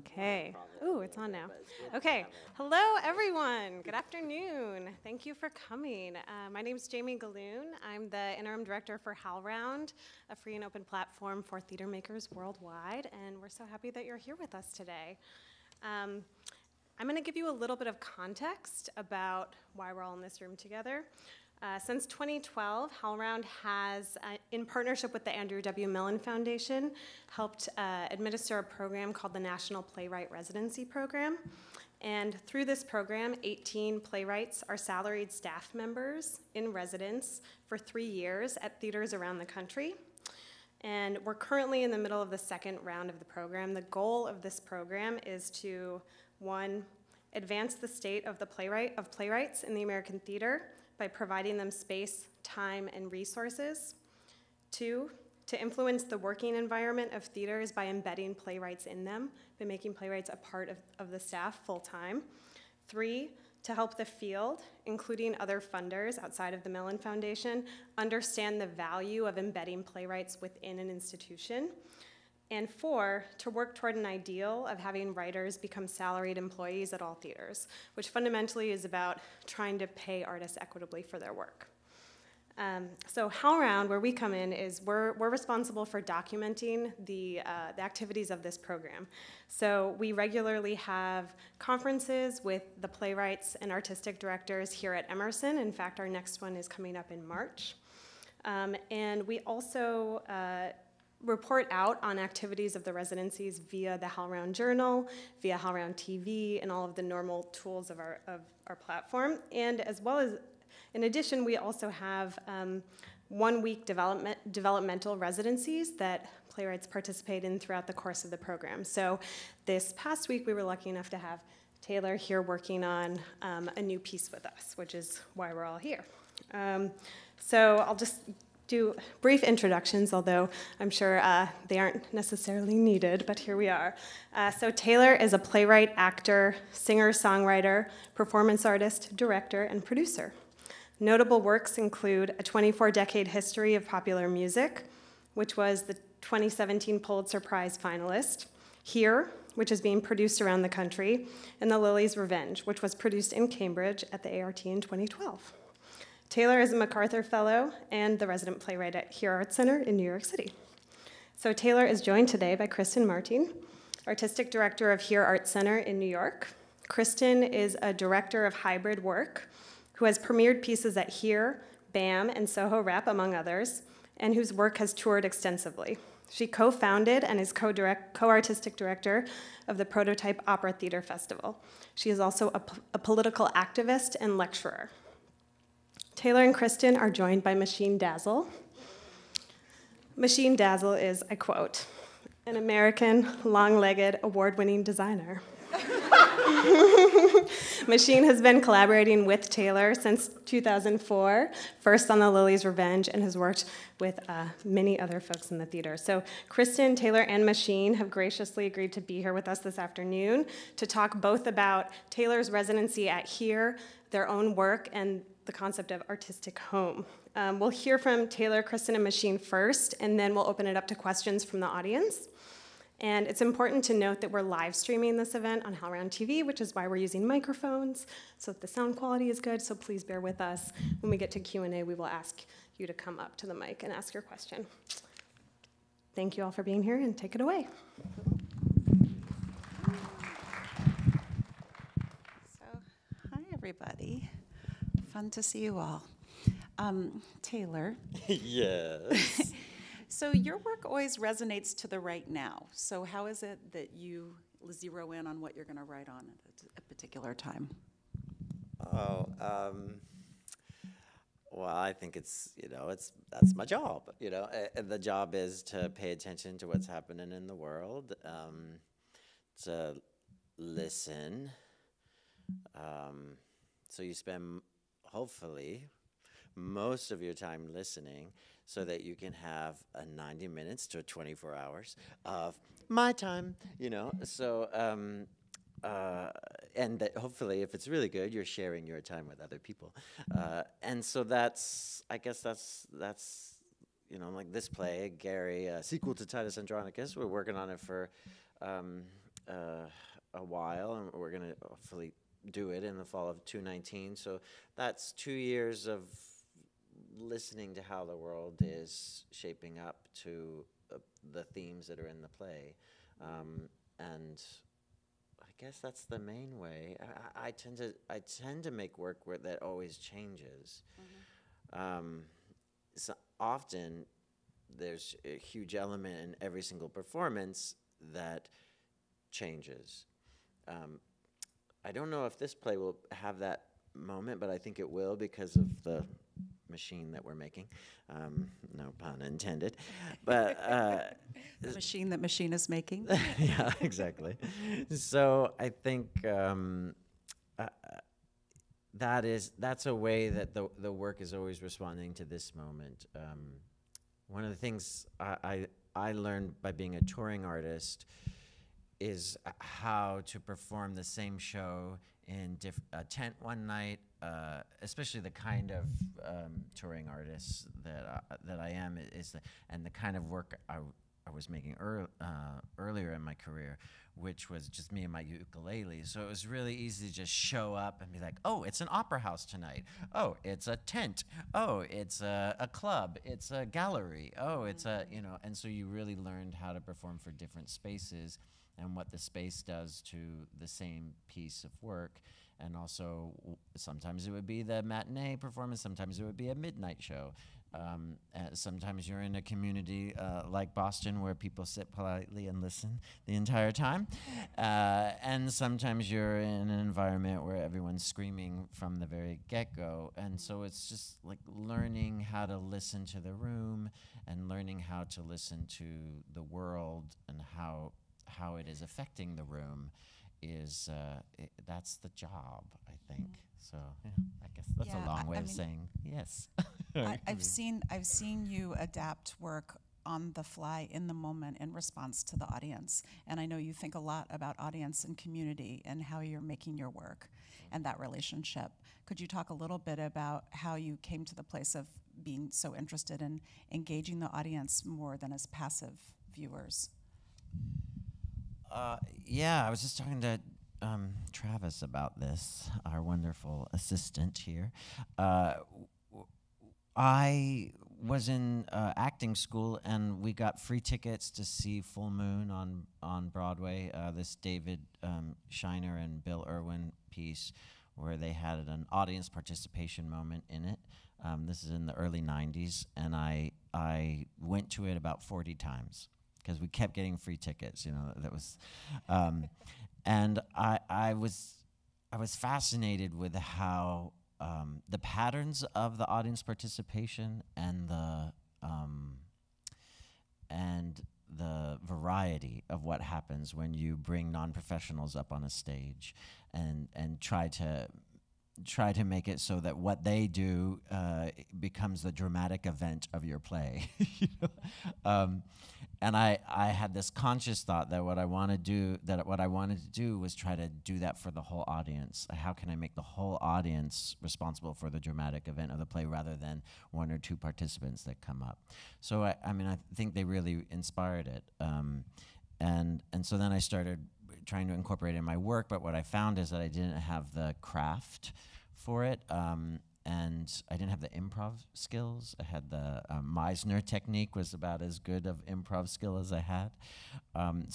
Okay. Oh, it's on now. Okay. Hello, everyone. Good afternoon. Thank you for coming. My name is Jamie Galoon. I'm the interim director for HowlRound, a free and open platform for theater makers worldwide, and we're so happy that you're here with us today. I'm going to give you a little bit of context about why we're all in this room together. Since 2012, HowlRound has, in partnership with the Andrew W. Mellon Foundation, helped administer a program called the National Playwright Residency Program. And through this program, 18 playwrights are salaried staff members in residence for 3 years at theaters around the country. And we're currently in the middle of the second round of the program. The goal of this program is to, one, advance the state of the playwrights in the American theater by providing them space, time, and resources. Two, to influence the working environment of theaters by embedding playwrights in them, by making playwrights a part of the staff full time. Three, to help the field, including other funders outside of the Mellon Foundation, understand the value of embedding playwrights within an institution. And four, to work toward an ideal of having writers become salaried employees at all theaters, which fundamentally is about trying to pay artists equitably for their work. So HowlRound, where we come in, is we're responsible for documenting the activities of this program. So we regularly have conferences with the playwrights and artistic directors here at Emerson. In fact, our next one is coming up in March. And we also report out on activities of the residencies via the HowlRound Journal, via HowlRound TV, and all of the normal tools of our platform. And as well as, in addition, we also have 1 week developmental residencies that playwrights participate in throughout the course of the program. So this past week, we were lucky enough to have Taylor here working on a new piece with us, which is why we're all here. So I'll just do brief introductions, although I'm sure they aren't necessarily needed, but here we are. So Taylor is a playwright, actor, singer, songwriter, performance artist, director, and producer. Notable works include A 24-Decade History of Popular Music, which was the 2017 Pulitzer Prize finalist, Here, which is being produced around the country, and The Lily's Revenge, which was produced in Cambridge at the ART in 2012. Taylor is a MacArthur Fellow and the resident playwright at Here Arts Center in New York City. So Taylor is joined today by Kristin Marting, Artistic Director of Here Arts Center in New York. Kristin is a director of Hybrid Work, who has premiered pieces at Here, BAM, and Soho Rep, among others, and whose work has toured extensively. She co-founded and is co-artistic director of the Prototype Opera Theater Festival. She is also a political activist and lecturer. Taylor and Kristin are joined by Machine Dazzle. Machine Dazzle is, I quote, an American, long-legged, award-winning designer. Machine has been collaborating with Taylor since 2004, first on The Lily's Revenge, and has worked with many other folks in the theater. So Kristin, Taylor, and Machine have graciously agreed to be here with us this afternoon to talk both about Taylor's residency at Here, their own work, and the concept of artistic home. We'll hear from Taylor, Kristin, and Machine first, and then we'll open it up to questions from the audience. And it's important to note that we're live streaming this event on HowlRound TV, which is why we're using microphones, so that the sound quality is good, so please bear with us. When we get to Q&A, we will ask you to come up to the mic and ask your question. Thank you all for being here, and take it away. So, hi, everybody. Fun to see you all. Taylor. Yes. So your work always resonates to the right now. So how is it that you zero in on what you're going to write on at a particular time? Oh, well, I think it's, you know, that's my job. You know, and the job is to pay attention to what's happening in the world, to listen. So you spend, hopefully, most of your time listening so that you can have a 90 minutes to 24 hours of my time, you know. So, and that hopefully if it's really good, you're sharing your time with other people. And so that's, I guess that's, you know, like this play, Gary, sequel to Titus Andronicus, we're working on it for a while, and we're going to hopefully do it in the fall of 2019. So that's 2 years of listening to how the world is shaping up to the themes that are in the play. And I guess that's the main way. I tend to make work where that always changes. Mm-hmm. So often there's a huge element in every single performance that changes. I don't know if this play will have that moment, but I think it will because of the machine that we're making. No pun intended. But the machine that machine is making. Yeah, exactly. So I think that's a way that the work is always responding to this moment. One of the things I learned by being a touring artist is how to perform the same show in a tent one night, especially the kind of touring artist that I am and the kind of work I was making earlier in my career, which was just me and my ukulele. So it was really easy to just show up and be like, oh, it's an opera house tonight. Oh, it's a tent. Oh, it's a club. It's a gallery. Oh, it's a, you know, and so you really learned how to perform for different spaces and what the space does to the same piece of work. And also, sometimes it would be the matinee performance, sometimes it would be a midnight show. Sometimes you're in a community like Boston where people sit politely and listen the entire time. And sometimes you're in an environment where everyone's screaming from the very get-go. And so it's just like learning how to listen to the room and learning how to listen to the world and how it is affecting the room is that's the job, I think. So yeah, I guess that's a long way of saying yes. I've seen you adapt work on the fly in the moment in response to the audience, and I know you think a lot about audience and community and how you're making your work and that relationship. Could you talk a little bit about how you came to the place of being so interested in engaging the audience more than as passive viewers? Yeah, I was just talking to Travis about this, our wonderful assistant here. I was in acting school, and we got free tickets to see Full Moon on Broadway, this David Shiner and Bill Irwin piece where they had an audience participation moment in it. This is in the early 90s, and I went to it about 40 times. Because we kept getting free tickets, you know. That was, and I was fascinated with how the patterns of the audience participation and the variety of what happens when you bring non-professionals up on a stage and try to make it so that what they do becomes the dramatic event of your play. You know? And I had this conscious thought that what I wanted to do was try to do that for the whole audience. How can I make the whole audience responsible for the dramatic event of the play rather than one or two participants that come up? So I think they really inspired it. And so then I started trying to incorporate it in my work, but what I found is that I didn't have the craft for it, and I didn't have the improv skills. I had the Meisner technique was about as good of improv skill as I had. And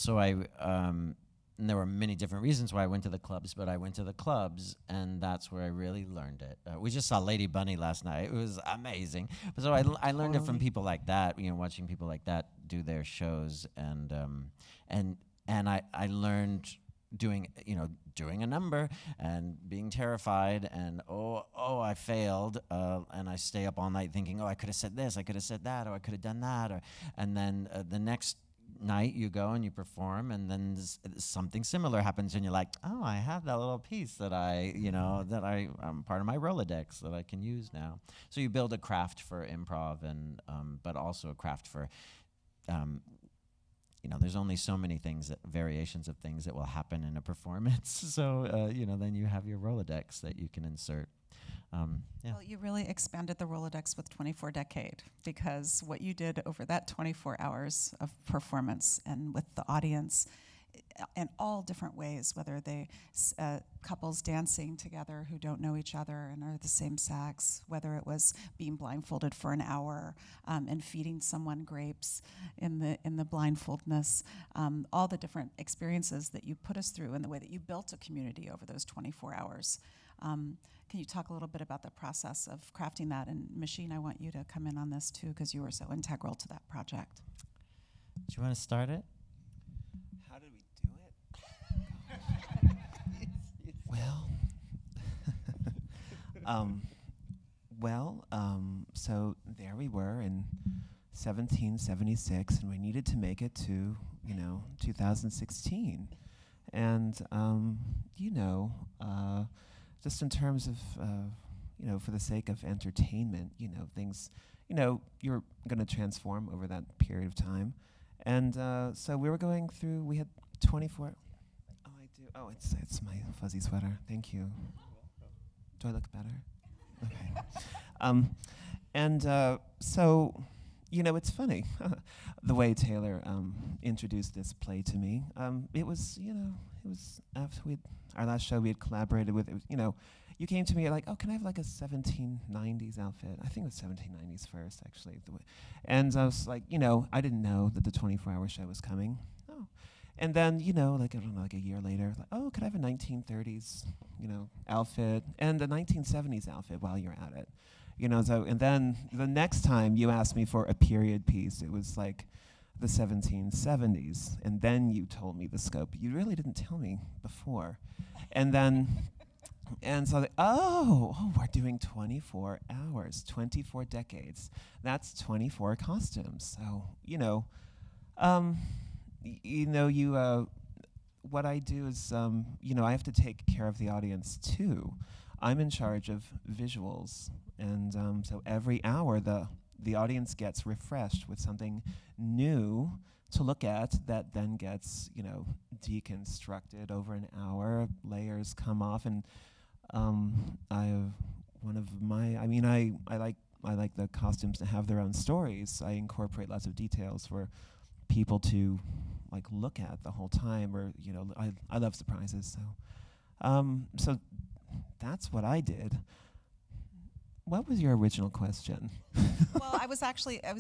there were many different reasons why I went to the clubs, but I went to the clubs, and that's where I really learned it. We just saw Lady Bunny last night. It was amazing. But so I learned it from people like that, you know, watching people like that do their shows, and I learned doing a number and being terrified and oh I failed and I stay up all night thinking, oh, I could have said this, I could have said that, or I could have done that, and then the next night you go and you perform, and then something similar happens and you're like, oh, I have that little piece that I'm part of my Rolodex that I can use now. So you build a craft for improv, and but also a craft for you know, there's only so many things, variations of things that will happen in a performance. So, you know, then you have your Rolodex that you can insert. Yeah. Well, you really expanded the Rolodex with 24 Decade, because what you did over that 24 hours of performance and with the audience in all different ways, whether they couples dancing together who don't know each other and are the same sex, whether it was being blindfolded for an hour and feeding someone grapes in the blindfoldness, all the different experiences that you put us through and the way that you built a community over those 24 hours. Can you talk a little bit about the process of crafting that? And Machine, I want you to come in on this too, because you were so integral to that project. Do you want to start it? How did we do it? Well, so there we were in 1776, and we needed to make it to, 2016. And, just in terms of, for the sake of entertainment, things, you're going to transform over that period of time. And so we were going through, we had 24, oh, I do, oh, it's my fuzzy sweater, thank you. Do I look better? Okay. So, it's funny, the way Taylor introduced this play to me. It was, it was after our last show we had collaborated with, you came to me like, oh, can I have like a 1790s outfit? I think it was 1790s first, actually. And I was like, I didn't know that the 24-hour show was coming. Oh. And then, like, I don't know, like a year later, like, oh, could I have a 1930s, outfit? And a 1970s outfit while you're at it. So, and then the next time you asked me for a period piece, it was like the 1770s. And then you told me the scope. You really didn't tell me before. And then... And so, we're doing 24 hours, 24 decades. That's 24 costumes. So, what I do is, I have to take care of the audience too. I'm in charge of visuals, and so every hour the audience gets refreshed with something new to look at that then gets, deconstructed over an hour. Layers come off, and I like the costumes to have their own stories. I incorporate lots of details for people to like look at the whole time, or I love surprises. So, so that's what I did. What was your original question? Well, I was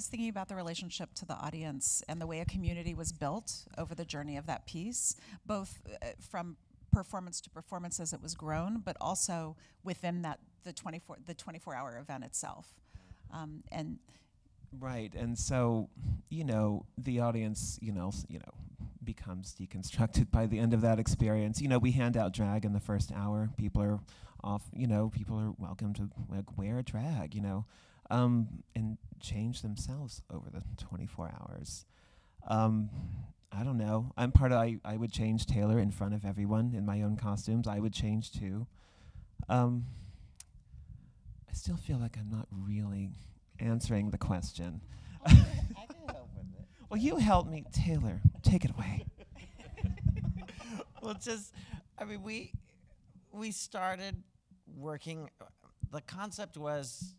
thinking about the relationship to the audience and the way a community was built over the journey of that piece, both from performance to performance as it was grown, but also within that the 24-hour event itself, and right. And so, the audience, becomes deconstructed by the end of that experience. We hand out drag in the first hour. People are off. People are welcome to like wear drag. And change themselves over the 24 hours. I don't know. I would change Taylor in front of everyone in my own costumes. I would change too. I still feel like I'm not really answering the question. I can help with it. Well, you help me, Taylor. Take it away. Well, we started working. The concept was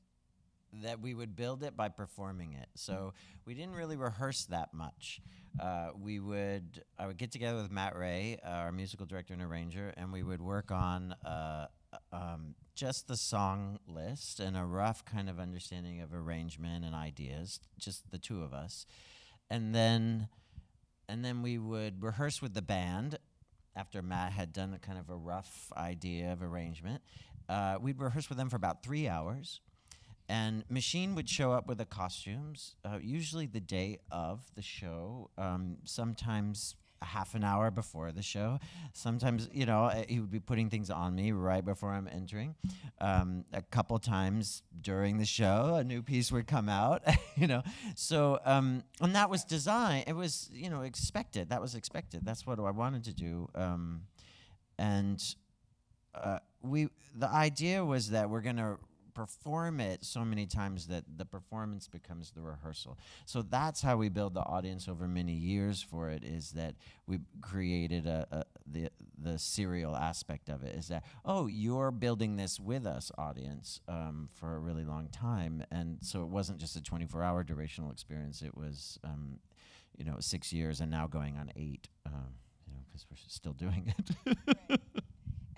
that we would build it by performing it. So we didn't really rehearse that much. I would get together with Matt Ray, our musical director and arranger, and we would work on just the song list and a rough kind of understanding of arrangement and ideas, just the two of us. And then we would rehearse with the band after Matt had done a kind of a rough idea of arrangement. We'd rehearse with them for about 3 hours. And Machine would show up with the costumes, usually the day of the show, sometimes a half an hour before the show. Sometimes, he would be putting things on me right before I'm entering. A couple times during the show, a new piece would come out, So, and that was design. It was, expected. That was expected. That's what I wanted to do. The idea was that we're going to perform it so many times that the performance becomes the rehearsal. So that's how we build the audience over many years for it, is that we created the serial aspect of it, is that, oh, you're building this with us, audience, for a really long time. And so it wasn't just a 24-hour durational experience. It was, 6 years and now going on 8. because we're still doing it. Right.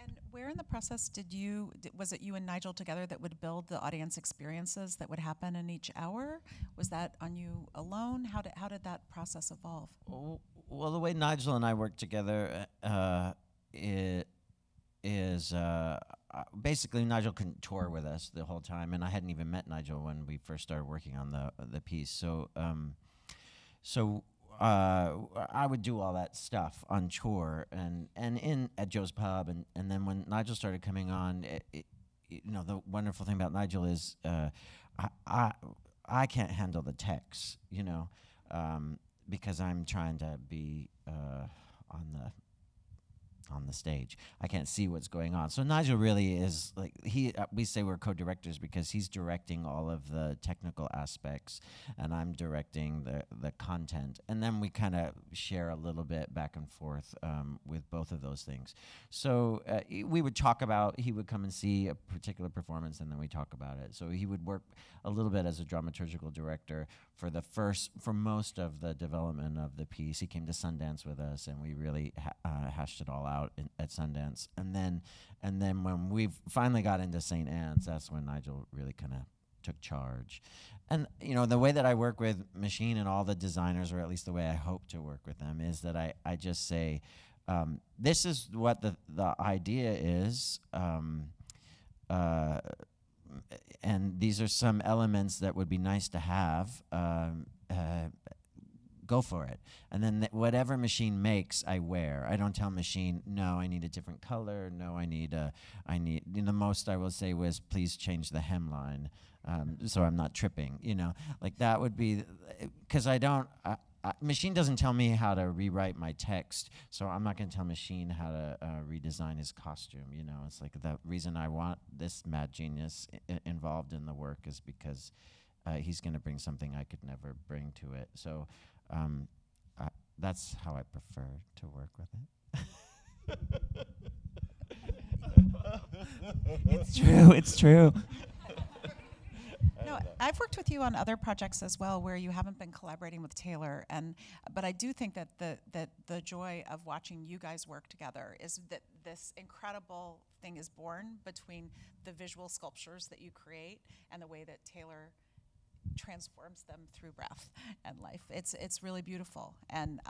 And where in the process did you, was it you and Nigel together that would build the audience experiences that would happen in each hour? Was that on you alone? How did that process evolve? Well, the way Nigel and I worked together basically Nigel couldn't tour with us the whole time, and I hadn't even met Nigel when we first started working on the piece. So I would do all that stuff on tour and in at Joe's Pub, and then when Nigel started coming on, you know, the wonderful thing about Nigel is I can't handle the techs, you know, because I'm trying to be on the stage. I can't see what's going on. So Nigel really is like, we say we're co-directors because he's directing all of the technical aspects and I'm directing the content. And then we kind of share a little bit back and forth with both of those things. So we would talk about, he would come and see a particular performance and then we talk about it. So he would work a little bit as a dramaturgical director for most of the development of the piece. He came to Sundance with us and we really hashed it all out at Sundance, and then when we finally got into St. Ann's, that's when Nigel really kind of took charge. And you know, the way that I work with Machine and all the designers, or at least the way I hope to work with them, is that I just say, this is what the idea is, and these are some elements that would be nice to have. Go for it. And then whatever Machine makes, I wear. I don't tell Machine, no, I need a different color. No, I need, you know, the most I will say was, please change the hemline so I'm not tripping, you know. Like that would be, because Machine doesn't tell me how to rewrite my text, so I'm not going to tell Machine how to redesign his costume, you know. It's like the reason I want this mad genius involved in the work is because he's going to bring something I could never bring to it. So that's how I prefer to work with it. It's true, it's true. No, I've worked with you on other projects as well where you haven't been collaborating with Taylor, but I do think that the joy of watching you guys work together is that this incredible thing is born between the visual sculptures that you create and the way that Taylor transforms them through breath and life. It's really beautiful, and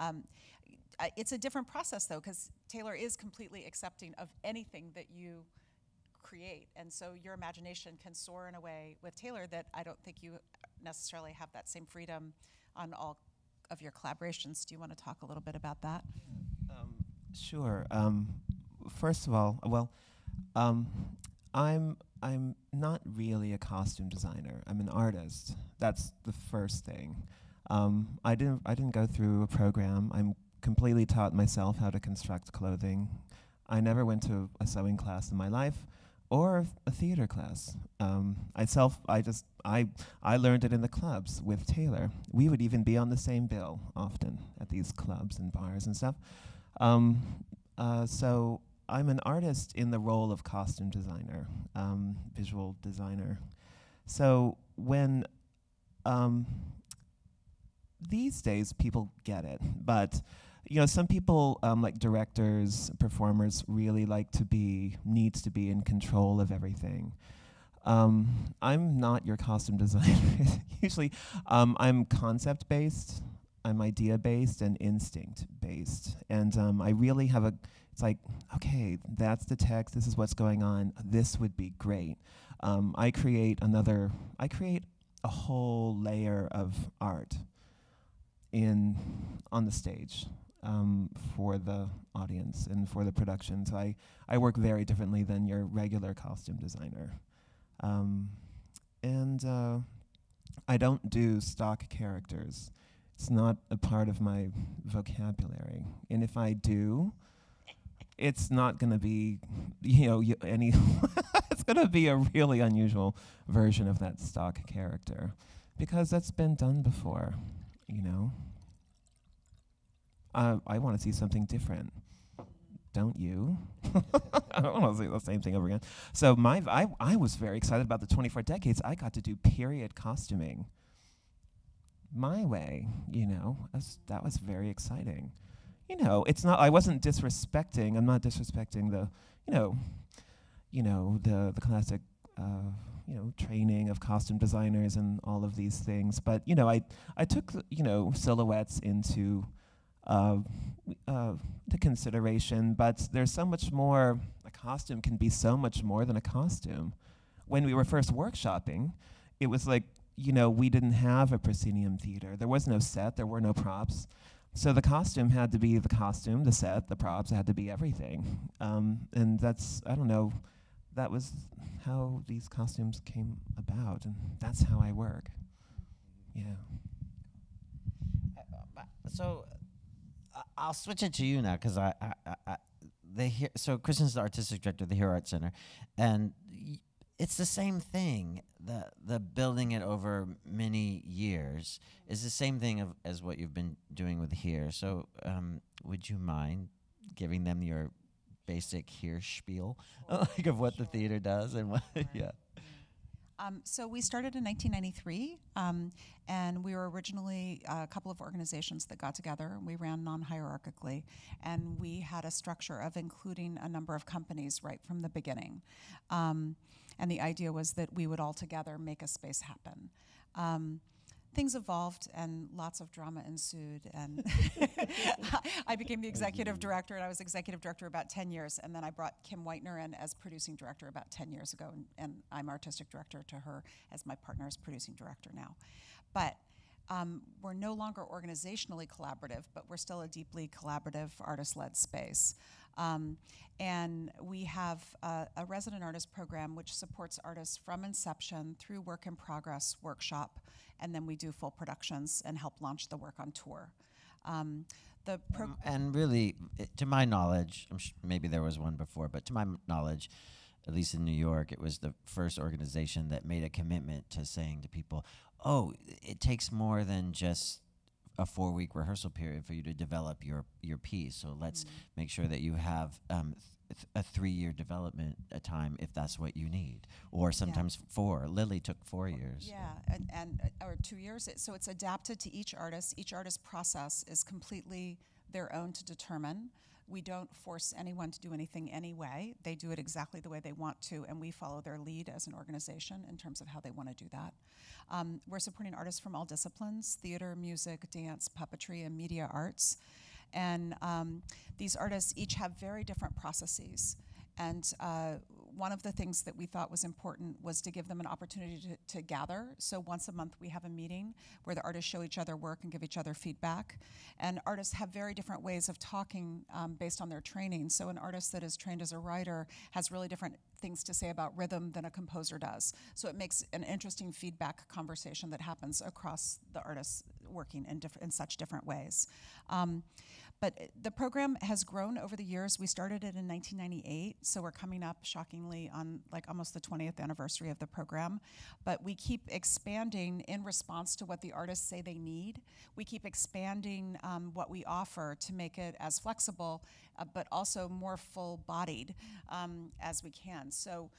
it's a different process though, because Taylor is completely accepting of anything that you create, and so your imagination can soar in a way with Taylor that I don't think you necessarily have that same freedom on all of your collaborations. Do you want to talk a little bit about that? Sure. First of all, well, I'm not really a costume designer. I'm an artist. That's the first thing. I didn't go through a program. I'm completely taught myself how to construct clothing. I never went to a sewing class in my life, or a theater class. I learned it in the clubs with Taylor. We would even be on the same bill often at these clubs and bars and stuff. So I'm an artist in the role of costume designer, visual designer. So when, these days people get it, but you know, some people like directors, performers really need to be in control of everything. I'm not your costume designer usually. I'm concept based, I'm idea based and instinct based. And I really have it's like, okay, that's the text, this is what's going on, this would be great. I create a whole layer of art on the stage for the audience and for the production. So I work very differently than your regular costume designer. And I don't do stock characters. It's not a part of my vocabulary. And if I do, it's not going to be, you know, it's going to be a really unusual version of that stock character, because that's been done before, you know. I want to see something different. Don't you? I don't want to see the same thing over again. So I was very excited about the 24 decades. I got to do period costuming my way, you know. That was very exciting. you know, it's not, I wasn't disrespecting, I'm not disrespecting the, the classic, training of costume designers and all of these things. But, I took, silhouettes into the consideration, but there's so much more, a costume can be so much more than a costume. When we were first workshopping, it was like, we didn't have a proscenium theater. There was no set, there were no props. So the costume had to be the costume, the set, the props, it had to be everything. And that's, I don't know, that was how these costumes came about, and that's how I work, yeah. So I'll switch it to you now, because so Kristin's the artistic director of the Here Arts Center, and it's the same thing, the building it over many years is the same thing as what you've been doing with Here. So would you mind giving them your basic Here spiel, like of what the theater does and what, yeah. So we started in 1993, and we were originally a couple of organizations that got together, and we ran non-hierarchically, and we had a structure of including a number of companies right from the beginning. And the idea was that we would all together make a space happen. Things evolved, and lots of drama ensued, and I became the executive director, and I was executive director about 10 years, and then I brought Kim Whitener in as producing director about 10 years ago, and I'm artistic director to her as my partner as producing director now. But we're no longer organizationally collaborative, but we're still a deeply collaborative, artist-led space. And we have a resident artist program which supports artists from inception through work in progress workshop, and then we do full productions and help launch the work on tour. And really, to my knowledge, maybe there was one before, but to my knowledge, at least in New York, it was the first organization that made a commitment to saying to people, oh, it takes more than just a 4-week rehearsal period for you to develop your piece. So let's make sure that you have a 3-year development time if that's what you need, or sometimes 4. Lily took 4 years. Yeah, or 2 years. So it's adapted to each artist. Each artist's process is completely their own to determine. We don't force anyone to do anything anyway. They do it exactly the way they want to, and we follow their lead as an organization in terms of how they want to do that. We're supporting artists from all disciplines, theater, music, dance, puppetry, and media arts. And these artists each have very different processes. And one of the things that we thought was important was to give them an opportunity to gather. So once a month we have a meeting where the artists show each other work and give each other feedback. And artists have very different ways of talking based on their training. So an artist that is trained as a writer has really different things to say about rhythm than a composer does. So it makes an interesting feedback conversation that happens across the artists working in such different ways. But the program has grown over the years. We started it in 1998, so we're coming up, shockingly, on like almost the 20th anniversary of the program. But we keep expanding in response to what the artists say they need. We keep expanding what we offer to make it as flexible, but also more full-bodied as we can. So,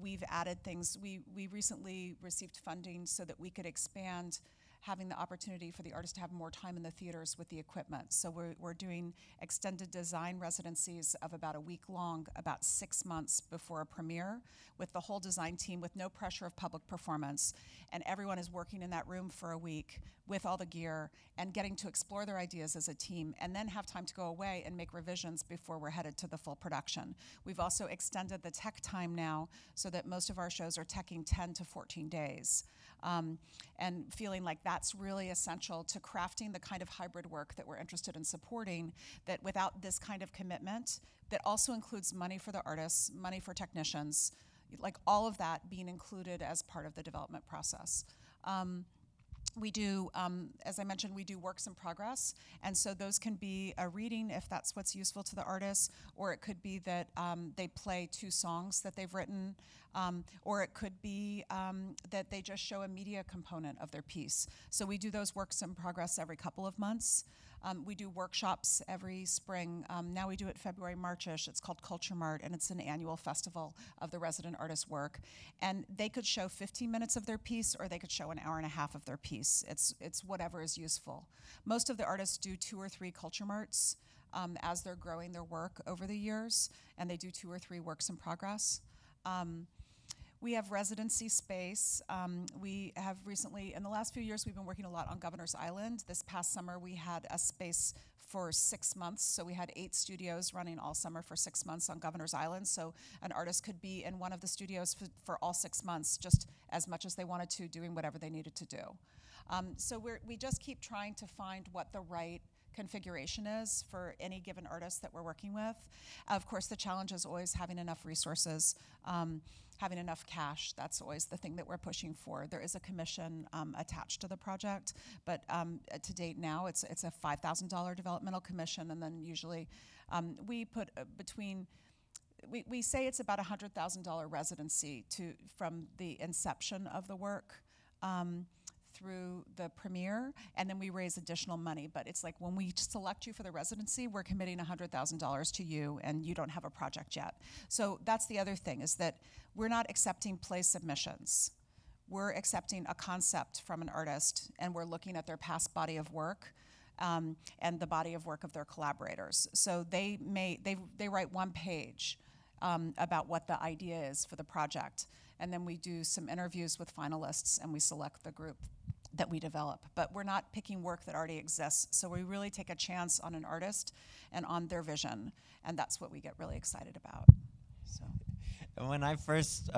we've added things. We recently received funding so that we could expand having the opportunity for the artist to have more time in the theaters with the equipment. So we're doing extended design residencies of about a week long, about 6 months before a premiere, with the whole design team with no pressure of public performance. And everyone is working in that room for a week with all the gear and getting to explore their ideas as a team, and then have time to go away and make revisions before we're headed to the full production. We've also extended the tech time now so that most of our shows are teching 10 to 14 days. And feeling like that's really essential to crafting the kind of hybrid work that we're interested in supporting, that without this kind of commitment, that also includes money for the artists, money for technicians, like all of that being included as part of the development process. We do, as I mentioned, we do works in progress, and so those can be a reading if that's what's useful to the artist, or it could be that they play 2 songs that they've written, or it could be that they just show a media component of their piece. So we do those works in progress every couple of months. We do workshops every spring. Now we do it February, March-ish. It's called Culture Mart, and it's an annual festival of the resident artist's work. And they could show 15 minutes of their piece, or they could show an hour and a half of their piece. It's whatever is useful. Most of the artists do 2 or 3 Culture Marts as they're growing their work over the years, and they do 2 or 3 works in progress. We have residency space. We have recently, in the last few years, we've been working a lot on Governor's Island. This past summer, we had a space for 6 months. So we had 8 studios running all summer for 6 months on Governor's Island. So an artist could be in one of the studios for all 6 months, just as much as they wanted to, doing whatever they needed to do. So we just keep trying to find what the right configuration is for any given artist that we're working with. Of course, the challenge is always having enough resources, having enough cash. That's always the thing that we're pushing for. There is a commission attached to the project, but to date now, it's a $5,000 developmental commission, and then usually we put between, we say it's about $100,000 residency from the inception of the work through the premiere, and then we raise additional money. But it's like when we select you for the residency, we're committing $100,000 to you, and you don't have a project yet. So that's the other thing, is that we're not accepting play submissions. We're accepting a concept from an artist, and we're looking at their past body of work and the body of work of their collaborators. So they write one page about what the idea is for the project, and then we do some interviews with finalists, and we select the group that we develop. But we're not picking work that already exists, so we really take a chance on an artist and on their vision, and that's what we get really excited about. So when I first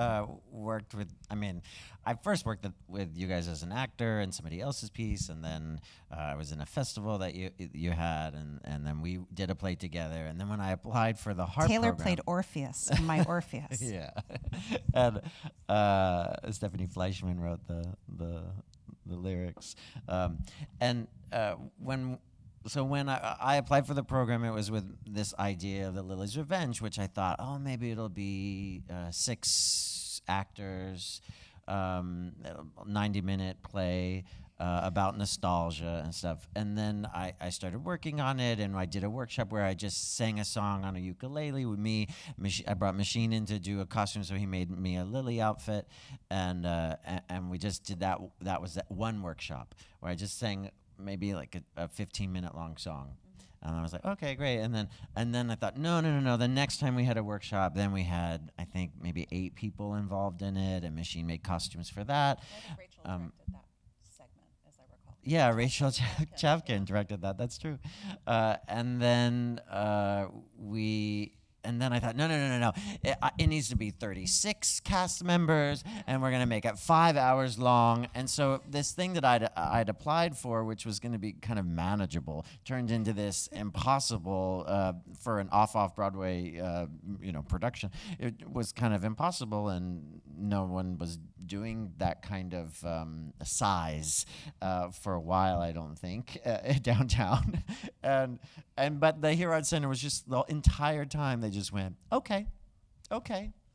worked with you guys as an actor in somebody else's piece, and then I was in a festival that you had, and then we did a play together, and then when I applied for the HARP Taylor program, played Orpheus in my Orpheus. Yeah. And Stephanie Fleischman wrote the lyrics. So when I applied for the program, it was with this idea of The Lily's Revenge, which I thought, oh, maybe it'll be 6 actors, 90-minute play about nostalgia and stuff. And then I started working on it, and I did a workshop where I just sang a song on a ukulele with me. I brought Machine in to do a costume, so he made me a lily outfit, and we just did that. That was that one workshop where I just sang maybe like a 15-minute long song. And I was like, okay, great. And then I thought, no. The next time we had a workshop, then we had, I think, maybe 8 people involved in it, and Machine made costumes for that. I think Rachel directed that segment, as I recall. Yeah, Rachel Chapkin directed that. That's true. And then I thought, no. It needs to be 36 cast members, and we're going to make it 5 hours long. And so this thing that I'd applied for, which was going to be kind of manageable, turned into this impossible for an off Broadway, production. It was kind of impossible, and no one was doing that kind of size for a while, I don't think, downtown. But the Here Arts Center was just the entire time they just went, okay.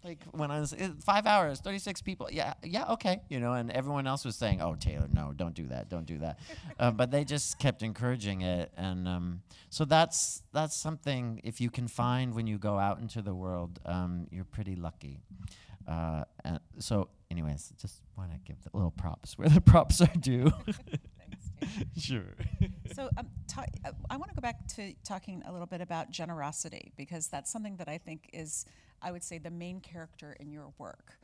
Like when I was 5 hours, 36 people, yeah, okay, and everyone else was saying, oh, Taylor, no, don't do that. But they just kept encouraging it, and so that's something if you can find when you go out into the world, you're pretty lucky. And so, anyways, just want to give the little props where the props are due. Sure. So I want to go back to talking a little bit about generosity, because that's something that I think is, I would say, the main character in your work.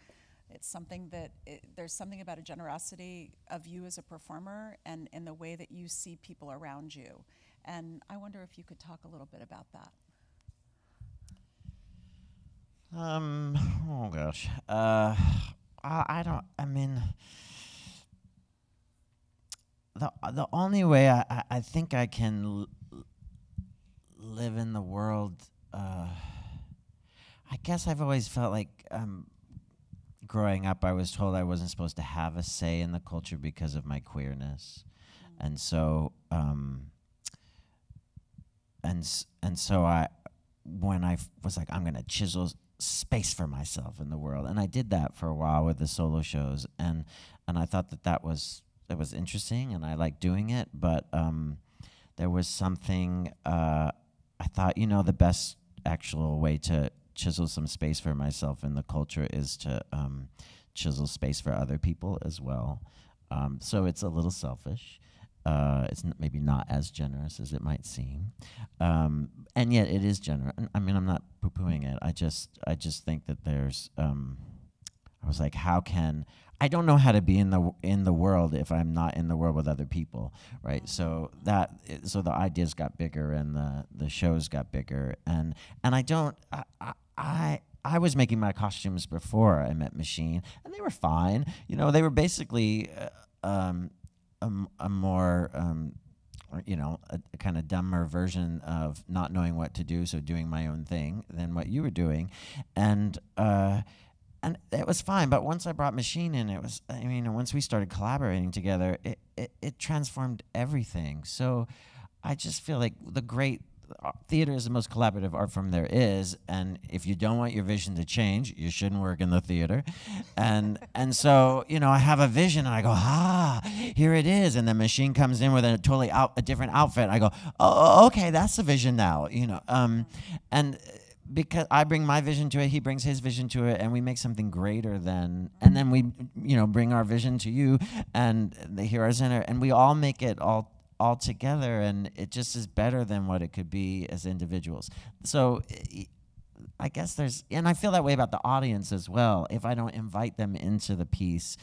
It's something that there's something about a generosity of you as a performer and in the way that you see people around you. And I wonder if you could talk a little bit about that. Oh gosh. The only way I think I can live in the world, I guess I've always felt like growing up I was told I wasn't supposed to have a say in the culture because of my queerness. Mm-hmm. And so when I was like, I'm gonna chisel space for myself in the world, and I did that for a while with the solo shows, and I thought that was interesting, and I liked doing it, but there was something, I thought, you know, the best actual way to chisel some space for myself in the culture is to chisel space for other people as well. So it's a little selfish. It's maybe not as generous as it might seem, and yet it is generous. I mean, I'm not poo-pooing it. I just think that there's. I was like, how can I don't know how to be in the world if I'm not in the world with other people, right? So that so the ideas got bigger and the shows got bigger, and I was making my costumes before I met Machine, and they were fine. You know, they were basically. A more, you know, a kind of dumber version of not knowing what to do, so doing my own thing than what you were doing, and it was fine. But once I brought Machine in, it was, I mean, once we started collaborating together, it transformed everything. So I just feel like the great theater is the most collaborative art form there is, and if you don't want your vision to change, you shouldn't work in the theater. And so, you know, I have a vision and I go, ah, here it is, and the Machine comes in with a totally a different outfit. I go, oh, okay, that's the vision now, you know. And because I bring my vision to it, he brings his vision to it, and we make something greater than, and then we, you know, bring our vision to you and the Here Arts Center, and we all make it all together, and it just is better than what it could be as individuals. So I guess there's, and I feel that way about the audience as well. If I don't invite them into the piece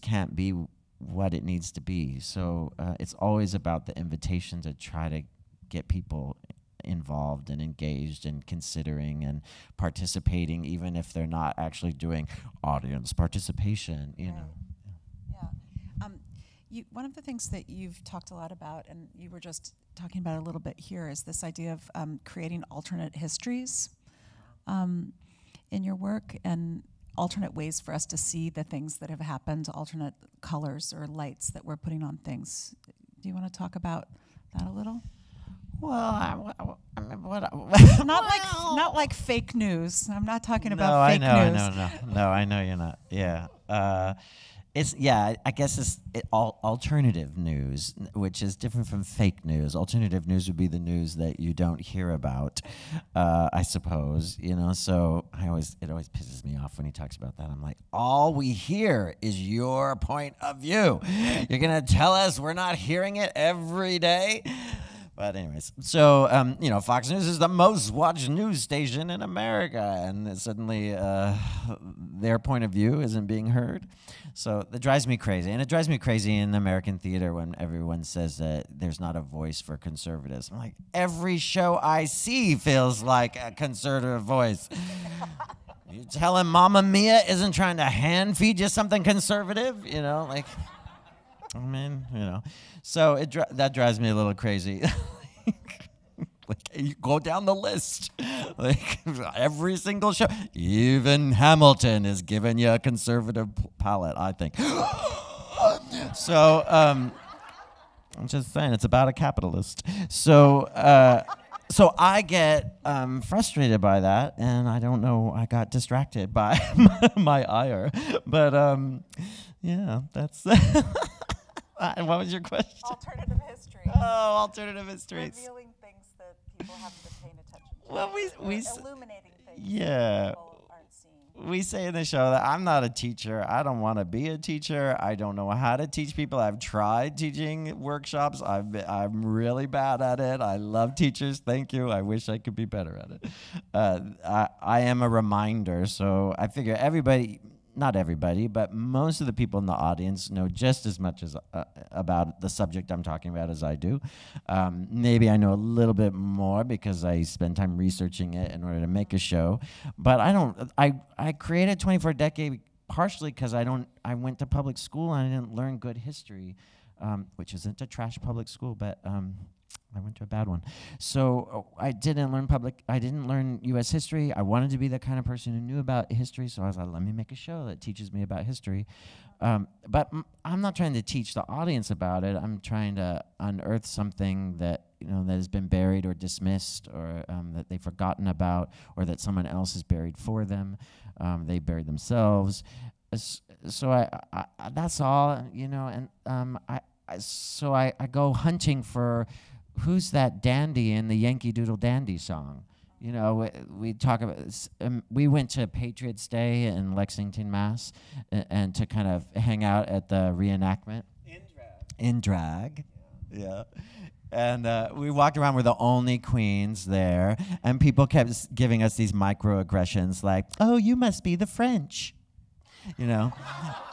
can't be what it needs to be. So it's always about the invitation to try to get people involved and engaged and considering and participating, even if they're not actually doing audience participation, you know. One of the things that you've talked a lot about, and you were just talking about a little bit here, is this idea of creating alternate histories in your work, and alternate ways for us to see the things that have happened, alternate colors or lights that we're putting on things. Do you want to talk about that a little? Well, I mean, what not well. Like not like fake news. I'm not talking about fake news. No, I know you're not. Yeah. It's, yeah, I guess it's alternative news, which is different from fake news. Alternative news would be the news that you don't hear about, I suppose, you know. So it always pisses me off when he talks about that. I'm like, all we hear is your point of view. You're going to tell us we're not hearing it every day? But anyways, so, you know, Fox News is the most watched news station in America, and suddenly their point of view isn't being heard. So that drives me crazy, and it drives me crazy in American theater when everyone says that there's not a voice for conservatives. I'm like, every show I see feels like a conservative voice. You tell him Mamma Mia isn't trying to hand feed you something conservative, you know, like... I mean, you know, so that drives me a little crazy. Like, you go down the list, like every single show. Even Hamilton is giving you a conservative palette, I think. So I'm just saying, it's about a capitalist. So. So I get frustrated by that, and I don't know, I got distracted by my ire. But yeah, that's... What was your question? Alternative history. Oh, alternative histories. Revealing things that people haven't been paying attention to. Well, we illuminating things that people aren't seeing. We say in the show that I'm not a teacher. I don't want to be a teacher. I don't know how to teach people. I've tried teaching workshops. I'm really bad at it. I love teachers. Thank you. I wish I could be better at it. I am a reminder, so I figure everybody... Not everybody, but most of the people in the audience know just as much as about the subject I'm talking about as I do. Maybe I know a little bit more because I spend time researching it in order to make a show. But I don't. I created 24-Decade partially because I don't. I went to public school and I didn't learn good history, which isn't a trash public school, but. I went to a bad one. So I didn't learn US history. I wanted to be the kind of person who knew about history, so I was like, let me make a show that teaches me about history. But I'm not trying to teach the audience about it. I'm trying to unearth something that, you know, that has been buried or dismissed or that they've forgotten about or that someone else has buried for them. They buried themselves. So that's all, you know, and so I go hunting for who's that dandy in the Yankee Doodle Dandy song. You know, we talk about this, we went to Patriots Day in Lexington, Mass, and to kind of hang out at the reenactment. In drag. Yeah. And we walked around, we're the only queens there, and people kept giving us these microaggressions like, oh, you must be the French, you know?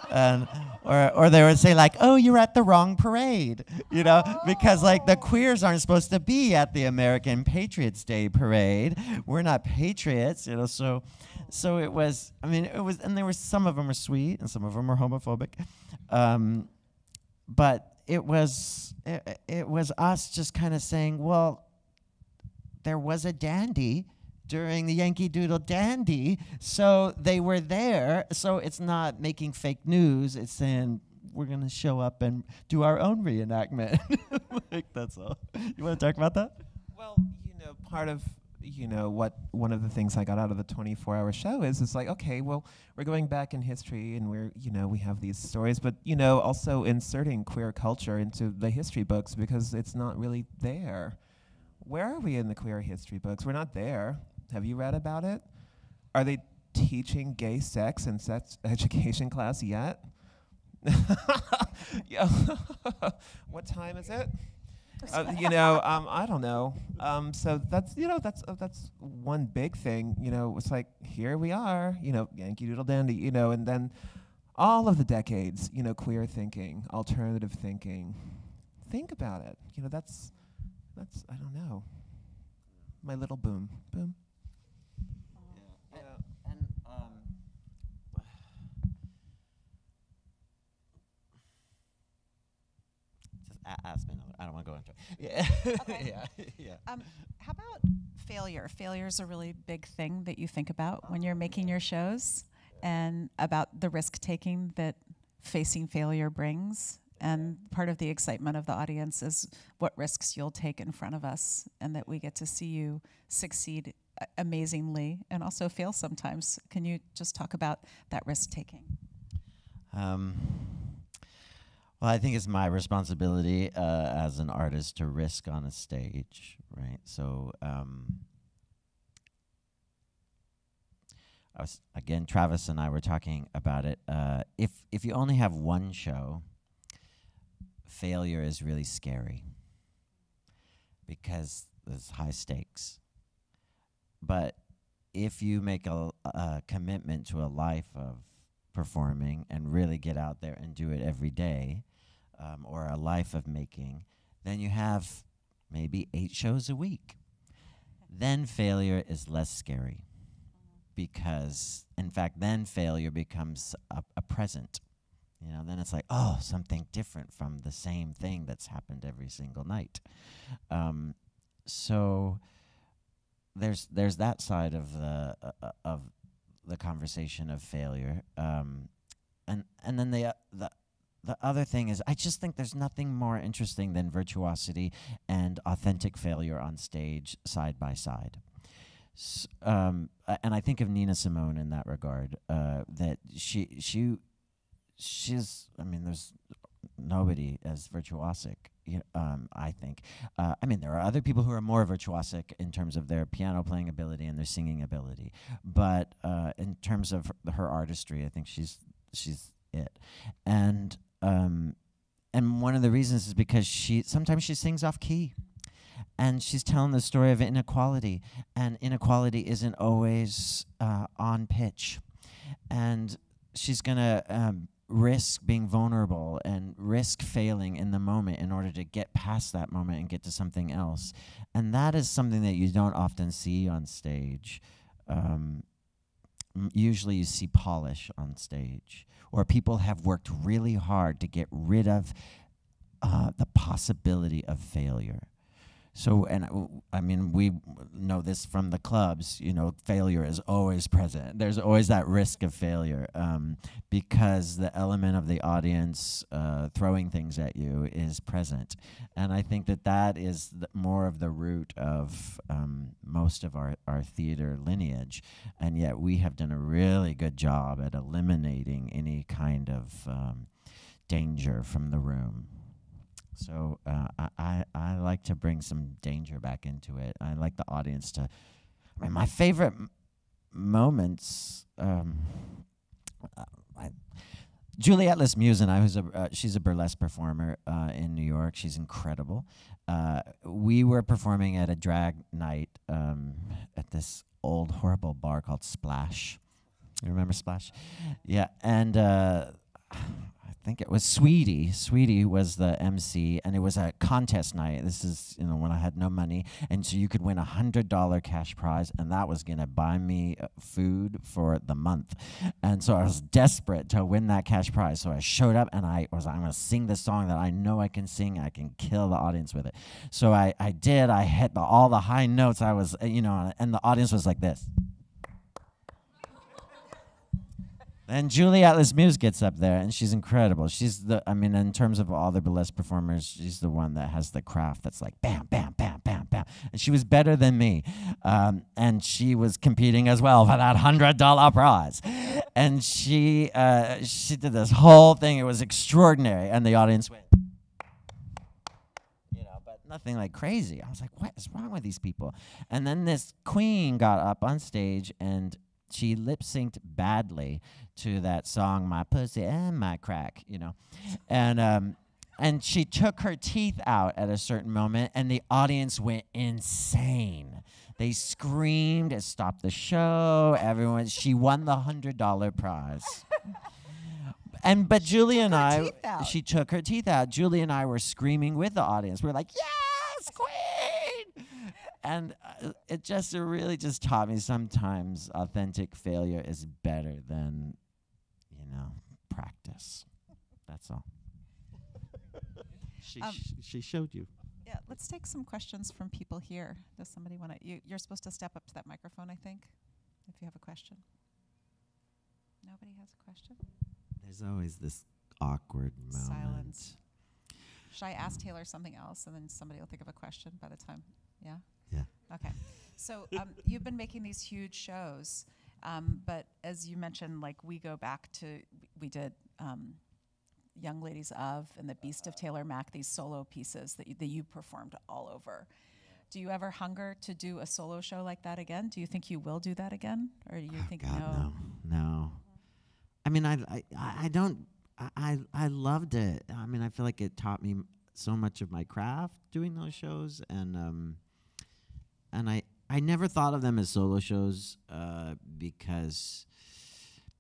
And, or they would say like, oh, you're at the wrong parade, you know? Because like the queers aren't supposed to be at the American Patriots Day parade. We're not patriots, you know? So it was, I mean, it was, and there were, some of them were sweet and some of them were homophobic. But it was us just kind of saying, well, there was a dandy during the Yankee Doodle Dandy, so they were there. So it's not making fake news. It's saying we're going to show up and do our own reenactment. Like, that's all. You want to talk about that? Well, you know, part of, you know, what one of the things I got out of the 24-hour show is it's like, okay, well, we're going back in history and we're, you know, we have these stories, but, you know, also inserting queer culture into the history books because it's not really there. Where are we in the queer history books? We're not there. Have you read about it? Are they teaching gay sex in sex education class yet? What time is it? You know, I don't know. So that's, you know, that's one big thing. You know, it's like, here we are, you know, Yankee Doodle Dandy, you know, and then all of the decades, you know, queer thinking, alternative thinking. Think about it. You know, that's I don't know. My little boom. Boom. Yeah. I don't want to go into it. Yeah. Okay. Yeah. How about failure? Failure is a really big thing that you think about when you're making your shows, and about the risk taking that facing failure brings. And part of the excitement of the audience is what risks you'll take in front of us, and that we get to see you succeed amazingly and also fail sometimes. Can you just talk about that risk taking? Well, I think it's my responsibility as an artist to risk on a stage, right? So, again, Travis and I were talking about it. If you only have one show, failure is really scary because there's high stakes. But if you make a commitment to a life of performing and really get out there and do it every day, or a life of making, then you have maybe 8 shows a week. Then failure is less scary because, in fact, then failure becomes a present. You know, then it's like, oh, something different from the same thing that's happened every single night. So there's that side of the conversation of failure, and then the other thing is, I just think there's nothing more interesting than virtuosity and authentic failure on stage side by side. And I think of Nina Simone in that regard. That she's, I mean, there's nobody as virtuosic, I think. I mean, there are other people who are more virtuosic in terms of their piano playing ability and their singing ability, but in terms of her artistry, I think she's it. And one of the reasons is because sometimes she sings off key, and she's telling the story of inequality, and inequality isn't always on pitch, and she's gonna risk being vulnerable and risk failing in the moment in order to get past that moment and get to something else. And that is something that you don't often see on stage. Usually you see polish on stage, or people have worked really hard to get rid of the possibility of failure. So, and I mean, we know this from the clubs, you know, failure is always present. There's always that risk of failure because the element of the audience throwing things at you is present. And I think that that is more of the root of most of our theater lineage. And yet we have done a really good job at eliminating any kind of danger from the room. So I like to bring some danger back into it. I like the audience to, I mean, my favorite moments, Juliette Lesmusin, she's a burlesque performer in New York. She's incredible. We were performing at a drag night at this old horrible bar called Splash. You remember Splash? Yeah, and I think it was Sweetie. Sweetie was the MC, and it was a contest night. This is, you know, when I had no money, and so you could win $100 cash prize, and that was gonna buy me food for the month. And so I was desperate to win that cash prize. So I showed up, and I was like, I'm gonna sing this song that I know I can sing. I can kill the audience with it. So I did. I hit all the high notes. I was, you know, and the audience was like this. And Juliette Lesmusin gets up there, and she's incredible. She's the, I mean, in terms of all the burlesque performers, she's the one that has the craft that's like bam, bam, bam, bam, bam. And she was better than me. And she was competing as well for that $100 prize. And she did this whole thing. It was extraordinary. And the audience went, you know, but nothing like crazy. I was like, what is wrong with these people? And then this queen got up on stage, and she lip-synced badly to that song, My Pussy and My Crack, you know. And she took her teeth out at a certain moment, and the audience went insane. They screamed, it stopped the show, everyone, she won the $100 prize. And, but Julie and I, she took her teeth out. Julie and I were screaming with the audience. We were like, yes, queen! And it just really just taught me sometimes authentic failure is better than, you know, practice. That's all. She showed you. Yeah, let's take some questions from people here. Does somebody want to? You're supposed to step up to that microphone, I think, if you have a question. Nobody has a question? There's always this awkward moment. Silence. Should I ask Taylor something else, and then somebody will think of a question by the time? Yeah? Yeah. Okay. So you've been making these huge shows, but as you mentioned, like we go back to, we did Young Ladies Of and The Beast of Taylor Mac, these solo pieces that you performed all over. Do you ever hunger to do a solo show like that again? Do you think you will do that again? Or do you think God, no? No. I mean, I don't, I loved it. I mean, I feel like it taught me so much of my craft doing those shows, and I never thought of them as solo shows because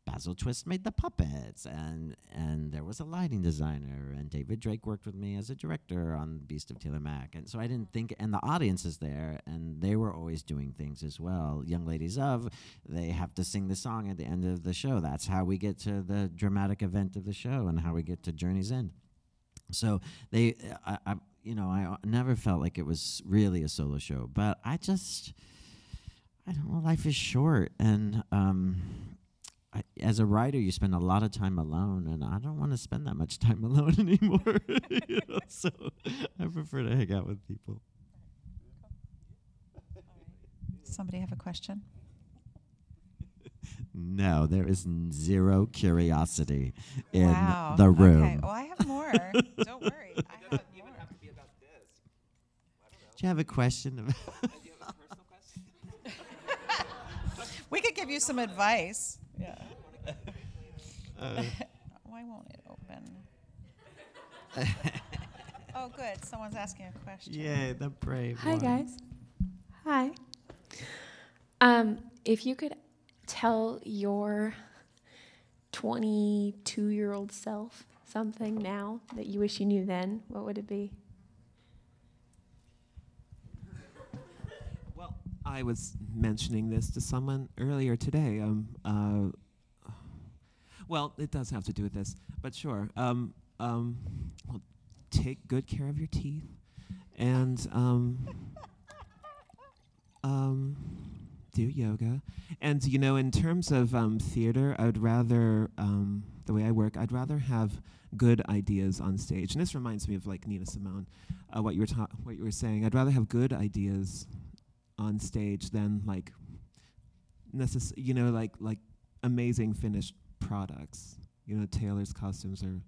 Basil Twist made the puppets, and there was a lighting designer, and David Drake worked with me as a director on Beast of Taylor Mac, and so I didn't think, and the audience is there, and they were always doing things as well. Young Ladies Of, they have to sing the song at the end of the show. That's how we get to the dramatic event of the show and how we get to Journey's End. So they, you know, I never felt like it was really a solo show, but I don't know, life is short, and as a writer, you spend a lot of time alone, and I don't want to spend that much time alone anymore, you know, so I prefer to hang out with people. Somebody have a question? No, there is zero curiosity in the room. Okay. Well, I have more. Don't worry. I have more. Have to be about this. I don't know. Do you have a question? Do you have a personal question? We could give you some advice. Yeah. Why won't it open? Oh, good. Someone's asking a question. Yeah, the brave one. Hi, guys. Hi. If you could tell your 22-year-old self something now that you wish you knew then, what would it be? Well, I was mentioning this to someone earlier today. Well, it does have to do with this, but sure. Well, take good care of your teeth, and do yoga. And, you know, in terms of theater, I would rather, the way I work, I'd rather have good ideas on stage. And this reminds me of, like, Nina Simone, what you were saying. I'd rather have good ideas on stage than, like, you know, like amazing finished products. You know, Taylor's costumes are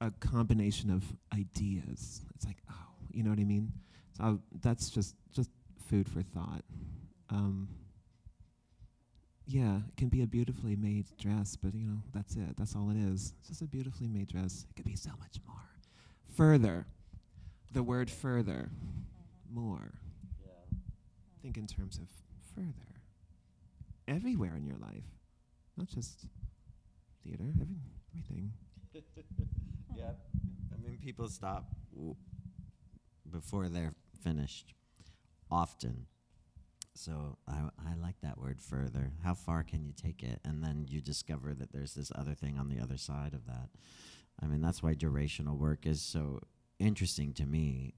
a combination of ideas. It's like, oh, you know what I mean? So that's just food for thought. Yeah, it can be a beautifully made dress, but you know, that's it. That's all it is. It's just a beautifully made dress. It could be so much more. Further. The word further. More. Yeah. Think in terms of further. Everywhere in your life. Not just theater, everything. Yeah. I mean, people stop before they're finished often. So I like that word further. How far can you take it? And then you discover that there's this other thing on the other side of that. I mean, that's why durational work is so interesting to me,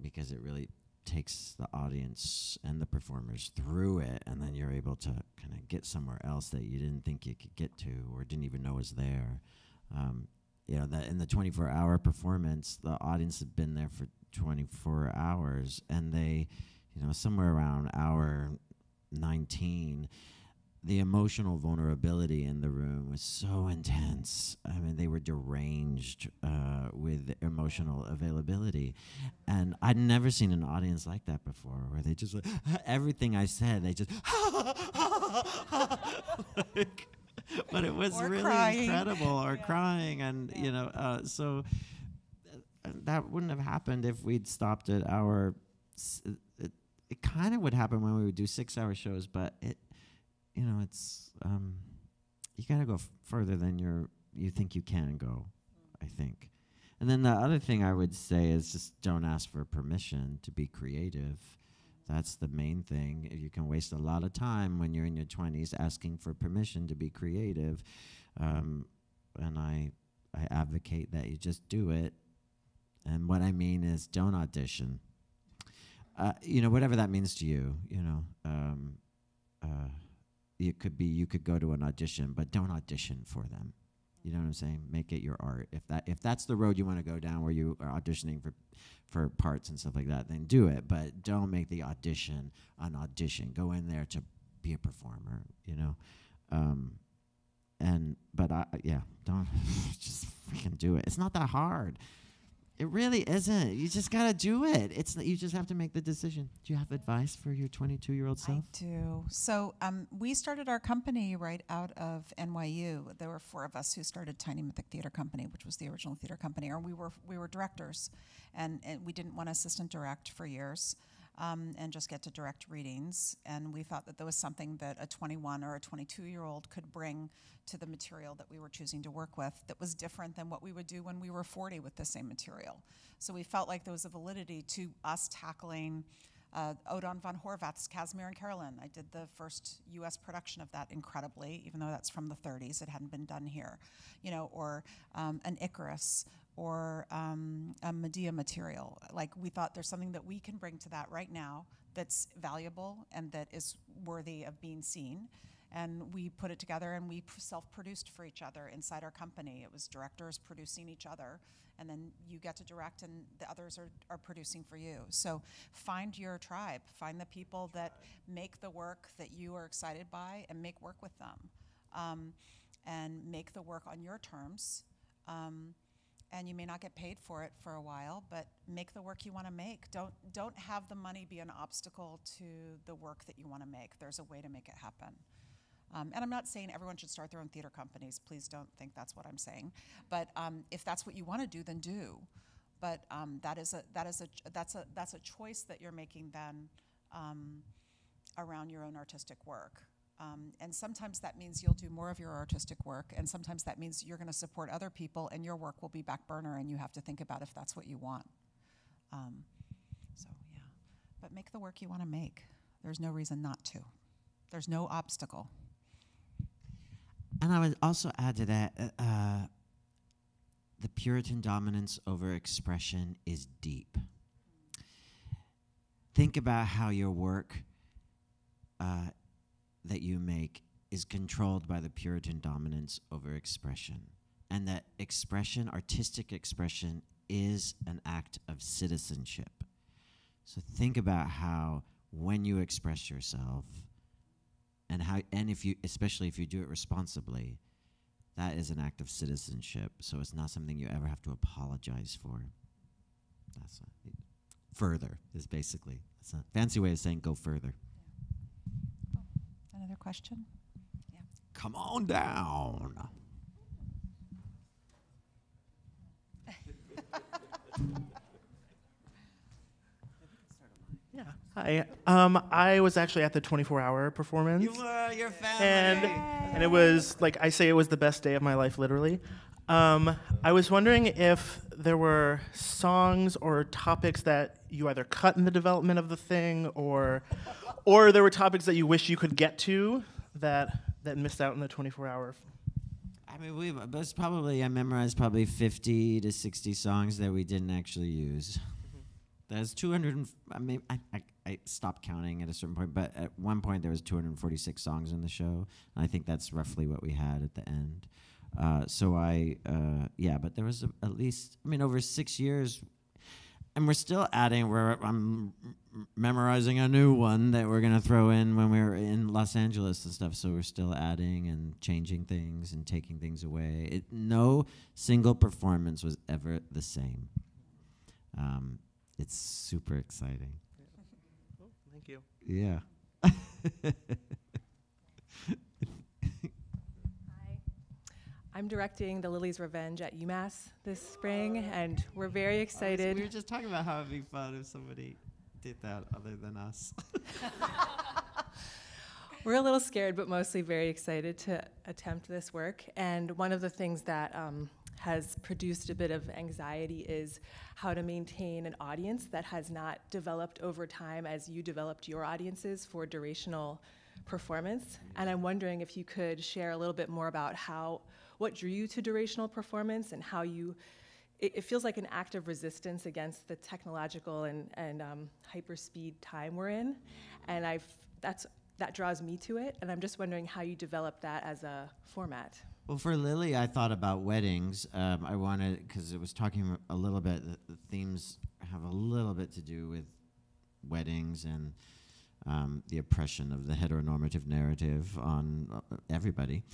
because it really takes the audience and the performers through it, and then you're able to kind of get somewhere else that you didn't think you could get to or didn't even know was there. You know, that in the 24-hour performance, the audience had been there for 24 hours, and they, you know, somewhere around hour 19, the emotional vulnerability in the room was so intense. I mean, they were deranged with emotional availability. And I'd never seen an audience like that before, where they just, everything I said, they just, like, but it was really crying. Incredible, or yeah. Crying. And, yeah. You know, so that wouldn't have happened if we'd stopped at our, it kind of would happen when we would do 6-hour shows, but it, you know, it's you gotta go further than you think you can go, I think. And then the other thing I would say is just don't ask for permission to be creative. That's the main thing. You can waste a lot of time when you're in your 20s asking for permission to be creative, and I advocate that you just do it. And what I mean is, don't audition. You know, whatever that means to you, you know. It could be you could go to an audition, but don't audition for them. You know what I'm saying? Make it your art. If that's the road you want to go down, where you are auditioning for parts and stuff like that, then do it. But don't make the audition an audition. Go in there to be a performer. You know, yeah, don't just freaking do it. It's not that hard. It really isn't. You just gotta do it. You just have to make the decision. Do you have advice for your 22-year-old self? I do. So we started our company right out of NYU. There were 4 of us who started Tiny Mythic Theater Company, which was the original theater company. Or we were directors, and we didn't want to assistant direct for years, and just get to direct readings. And we thought that there was something that a 21 or a 22-year-old could bring to the material that we were choosing to work with that was different than what we would do when we were 40 with the same material. So we felt like there was a validity to us tackling Odon von Horvath's Casimir and Caroline. I did the first US production of that incredibly, even though that's from the 30s, it hadn't been done here. You know, or an Icarus, or a Medea material. Like, we thought there's something that we can bring to that right now that's valuable and that is worthy of being seen. And we put it together, and we self-produced for each other inside our company. It was directors producing each other, and then you get to direct, and the others are producing for you. So find your tribe. Find the people that make the work that you are excited by, and make work with them. And make the work on your terms. And you may not get paid for it for a while, but make the work you want to make. Don't have the money be an obstacle to the work that you want to make. There's a way to make it happen. And I'm not saying everyone should start their own theater companies. Please don't think that's what I'm saying. But if that's what you want to do, then do. But that's a choice that you're making then around your own artistic work. And sometimes that means you'll do more of your artistic work, and sometimes that means you're going to support other people, and your work will be back burner, and you have to think about if that's what you want. So yeah, but make the work you want to make. There's no reason not to. There's no obstacle. And I would also add to that, the Puritan dominance over expression is deep. Think about how your work that you make is controlled by the Puritan dominance over expression, and that expression, artistic expression, is an act of citizenship. So think about how, when you express yourself, and if you, especially if you do it responsibly, that is an act of citizenship. So it's not something you ever have to apologize for. That's it. Further is basically, it's a fancy way of saying go further. Yeah. Oh, another question? Yeah. Come on down. Hi, I was actually at the 24-hour performance. You were, your family. And it was, like I say, it was the best day of my life, literally. I was wondering if there were songs or topics that you either cut in the development of the thing, or there were topics that you wish you could get to that missed out in the 24-hour. I mean, there's probably, I memorized probably 50 to 60 songs that we didn't actually use. There's 200, I mean, I stopped counting at a certain point, but at one point there was 246 songs in the show, and I think that's roughly what we had at the end. Yeah, but there was at least, I mean, over 6 years, and we're still adding, I'm memorizing a new one that we're going to throw in when we're in Los Angeles and stuff, so we're still adding and changing things and taking things away. No single performance was ever the same. It's super exciting. Oh, thank you. Yeah. Hi. I'm directing The Lily's Revenge at UMass this spring, and we're very excited. We were just talking about how it'd be fun if somebody did that other than us. We're a little scared, but mostly very excited to attempt this work. And one of the things that has produced a bit of anxiety is how to maintain an audience that has not developed over time as you developed your audiences for durational performance. And I'm wondering if you could share a little bit more about what drew you to durational performance and how you, it feels like an act of resistance against the technological and hyper-speed time we're in. And that draws me to it, and I'm just wondering how you developed that as a format. Well, for Lily, I thought about weddings. I wanted, because it was talking a little bit, the themes have a little bit to do with weddings and the oppression of the heteronormative narrative on everybody.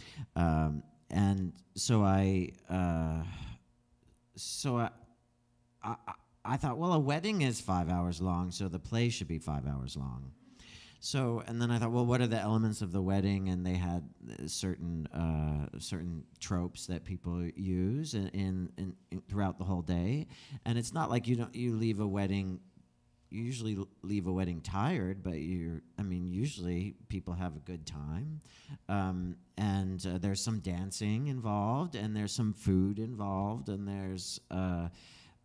And so I thought, well, a wedding is 5 hours long, so the play should be 5 hours long. So, and then I thought, well, what are the elements of the wedding? And they had certain tropes that people use in throughout the whole day. And it's not like you leave a wedding, you usually leave a wedding tired, but I mean, usually people have a good time. And there's some dancing involved, and there's some food involved, and there's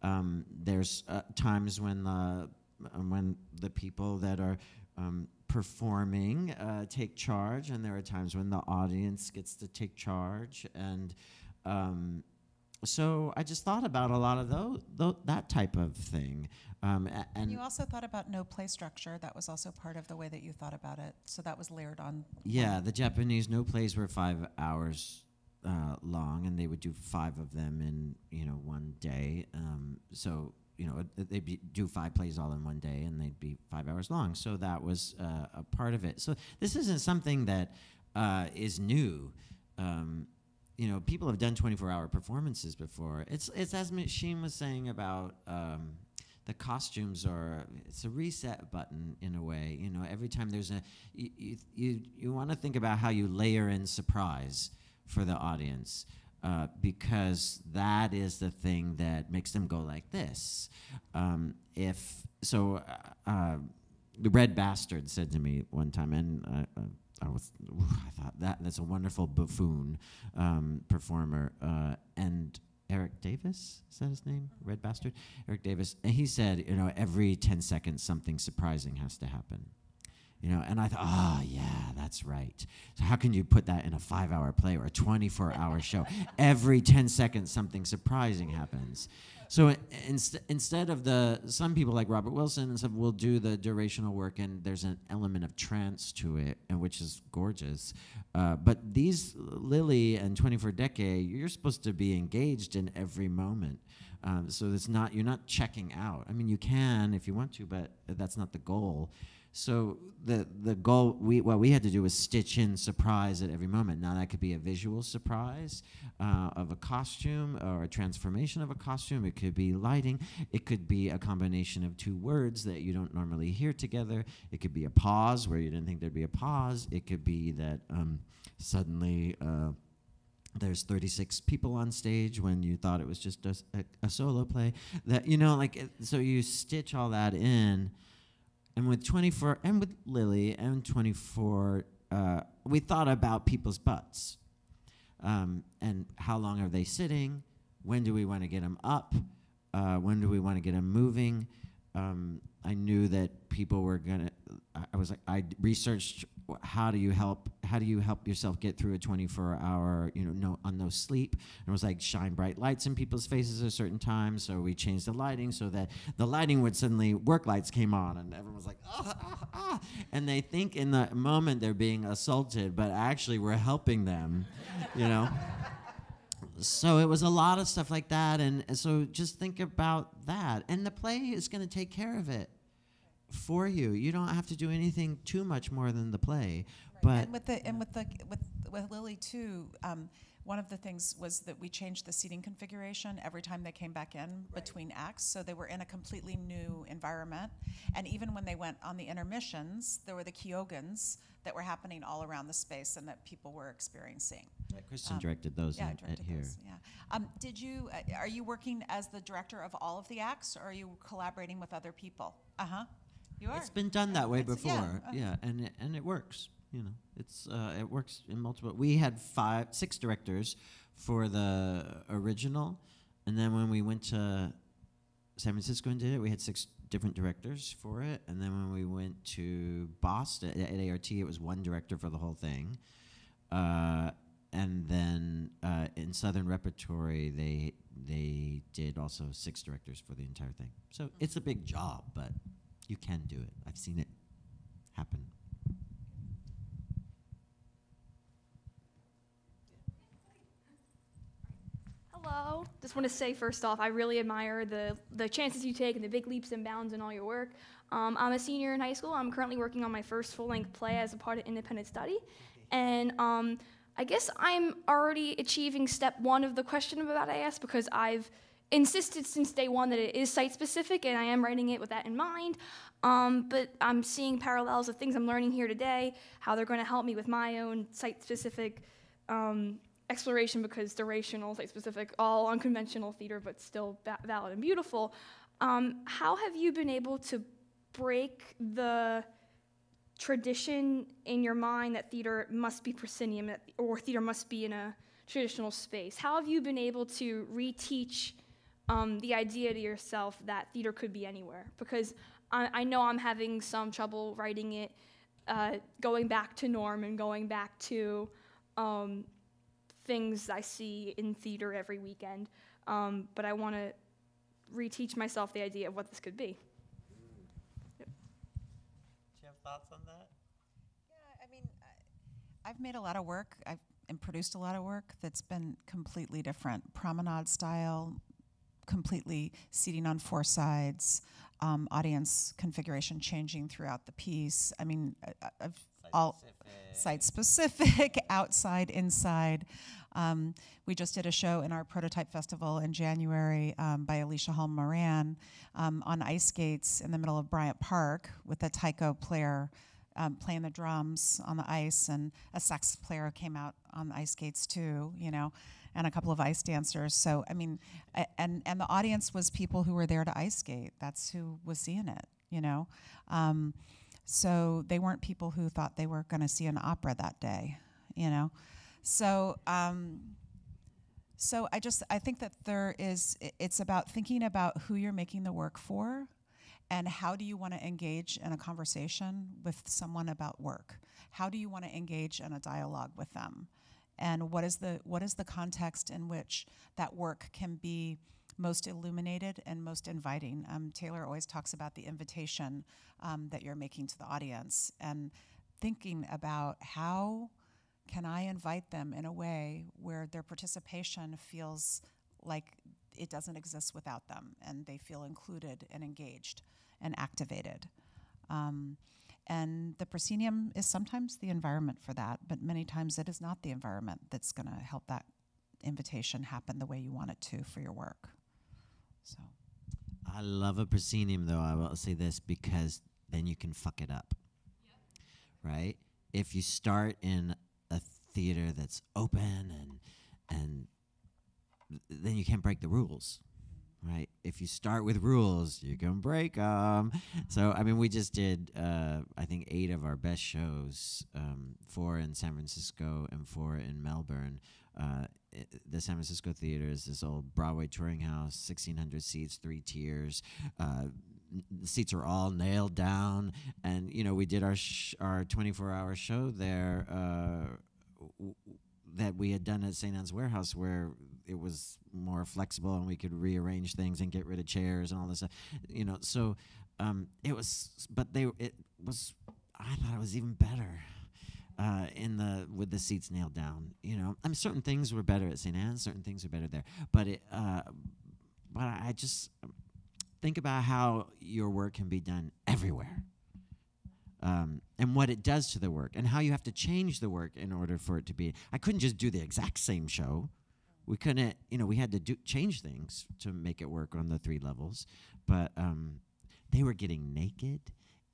times when the people that are performing take charge, and there are times when the audience gets to take charge, and so I just thought about a lot of that type of thing. And you also thought about no play structure. That was also part of the way that you thought about it, so that was layered on. Yeah, the Japanese no plays were 5 hours long, and they would do 5 of them in, you know, one day. So you know, they'd do 5 plays all in one day, and they'd be 5 hours long. So that was a part of it. So this isn't something that is new. You know, people have done 24-hour performances before. It's as Machine was saying about the costumes it's a reset button in a way. You know, every time there's you want to think about how you layer in surprise for the audience. Because that is the thing that makes them go like this. The Red Bastard said to me one time, and I thought that's a wonderful buffoon performer. And Eric Davis, is that his name? Red Bastard? Eric Davis. And he said, you know, every 10 seconds something surprising has to happen. You know, and I thought, oh, yeah, that's right. So how can you put that in a 5-hour play or a 24-hour show? Every 10 seconds, something surprising happens. So instead of some people like Robert Wilson and stuff will do the durational work, and there's an element of trance to it, and which is gorgeous. But these Lily and 24-Decade, you're supposed to be engaged in every moment. So you're not checking out. I mean, you can if you want to, but that's not the goal. So the goal, what we had to do was stitch in surprise at every moment. Now that could be a visual surprise of a costume or a transformation of a costume. It could be lighting. It could be a combination of two words that you don't normally hear together. It could be a pause where you didn't think there'd be a pause. It could be that suddenly there's 36 people on stage when you thought it was just a solo play. That, you know, like, so you stitch all that in. And with 24, and with Lily, and 24, we thought about people's butts. And how long are they sitting? When do we want to get them up? When do we want to get them moving? I knew that people were gonna, I was like, I researched how do you help yourself get through a 24-hour, you know, no sleep. And it was like, shine bright lights in people's faces at a certain time. So we changed the lighting so that the lighting would suddenly, work lights came on and everyone was like, ah, ah, ah. And they think in the moment they're being assaulted, but actually we're helping them, you know? So it was a lot of stuff like that. And so just think about that. And the play is gonna take care of it for you. You don't have to do anything too much more than the play. Right. But and with Lily too, one of the things was that we changed the seating configuration every time they came back in between acts, so they were in a completely new environment. And even when they went on the intermissions, there were the Kyogans that were happening all around the space and that people were experiencing. Yeah, Kristin directed those at Here. Those, yeah. Did you, are you working as the director of all of the acts, or are you collaborating with other people? Uh-huh. You are. It's been done that way before, yeah, and it works. You know, it's it works in multiple. We had 5, 6 directors for the original, and then when we went to San Francisco and did it, we had 6 different directors for it. And then when we went to Boston at ART, it was one director for the whole thing. And then in Southern Repertory, they did also 6 directors for the entire thing. So it's a big job, but you can do it. I've seen it happen. Hello. Just want to say first off, I really admire the chances you take and the big leaps and bounds in all your work. I'm a senior in high school. I'm currently working on my first full-length play as a part of independent study. And I guess I'm already achieving step 1 of the question about I asked, because I've insisted since day 1 that it is site-specific, and I am writing it with that in mind. But I'm seeing parallels of things I'm learning here today, how they're going to help me with my own site-specific exploration, because durational, site-specific, all unconventional theater, but still valid and beautiful. How have you been able to break the tradition in your mind that theater must be proscenium, or theater must be in a traditional space? How have you been able to reteach the idea to yourself that theater could be anywhere? Because I know I'm having some trouble writing it, going back to norm and going back to things I see in theater every weekend, but I want to reteach myself the idea of what this could be. Yep. Do you have thoughts on that? Yeah, I mean, I've made a lot of work and produced a lot of work that's been completely different. Promenade style, completely seating on 4 sides, audience configuration changing throughout the piece. I mean, I've all site-specific, outside, inside. We just did a show in our prototype festival in January by Alicia Hall-Moran on ice skates in the middle of Bryant Park with a taiko player playing the drums on the ice, and a sax player came out on the ice skates too, you know, and a couple of ice dancers. So, I mean, and the audience was people who were there to ice skate. That's who was seeing it, you know. So they weren't people who thought they were going to see an opera that day, you know. So I think that there is, it's about thinking about who you're making the work for and how do you want to engage in a conversation with someone about work? How do you want to engage in a dialogue with them? And what is the context in which that work can be most illuminated and most inviting? Taylor always talks about the invitation that you're making to the audience, and thinking about how can I invite them in a way where their participation feels like it doesn't exist without them, and they feel included and engaged and activated. And the proscenium is sometimes the environment for that, but many times it is not the environment that's going to help that invitation happen the way you want it to for your work. So, I love a proscenium, though, I will say this, because then you can fuck it up, yep. Right? If you start in a theater that's open and then you can't break the rules. Right. If you start with rules, you can break them. So, I mean, we just did, I think, 8 of our best shows, 4 in San Francisco and 4 in Melbourne. The San Francisco Theater is this old Broadway touring house, 1,600 seats, 3 tiers. The seats are all nailed down. And, you know, we did our 24-hour show there that we had done at St. Ann's Warehouse, where it was more flexible and we could rearrange things and get rid of chairs and all this stuff, you know. So it was, but it was, I thought it was even better with the seats nailed down, you know. I mean, certain things were better at St. Ann's, certain things were better there, but I just think about how your work can be done everywhere. And what it does to the work and how you have to change the work in order for it to be. I couldn't just do the exact same show. We couldn't, you know, we had to change things to make it work on the 3 levels. But they were getting naked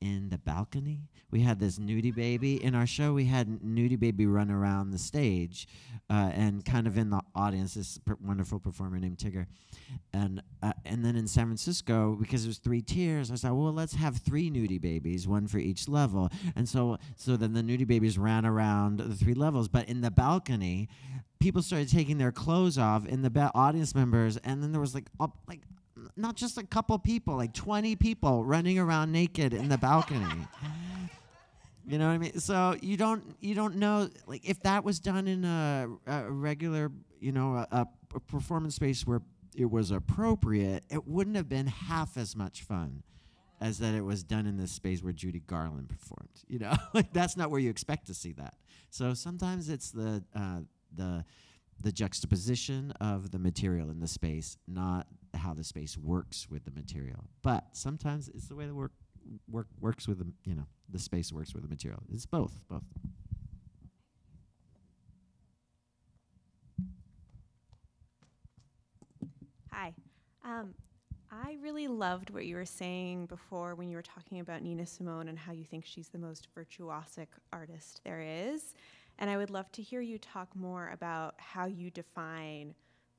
in the balcony. We had this nudie baby. In our show, we had nudie baby run around the stage and kind of in the audience, this wonderful performer named Tigger. And then in San Francisco, because it was 3 tiers, I thought, well, let's have 3 nudie babies, 1 for each level. And so then the nudie babies ran around the 3 levels. But in the balcony, people started taking their clothes off in the audience members. And then there was like not just a couple people, like 20 people running around naked in the balcony. You know what I mean? So you don't know, like, if that was done in a regular, you know, a performance space where it was appropriate, it wouldn't have been half as much fun as that it was done in this space where Judy Garland performed. You know, like, that's not where you expect to see that. So sometimes it's the juxtaposition of the material in the space, not how the space works with the material. But sometimes it's the way the work works with the, you know, the space works with the material. It's both. Hi. I really loved what you were saying before when you were talking about Nina Simone and how you think she's the most virtuosic artist there is. And I would love to hear you talk more about how you define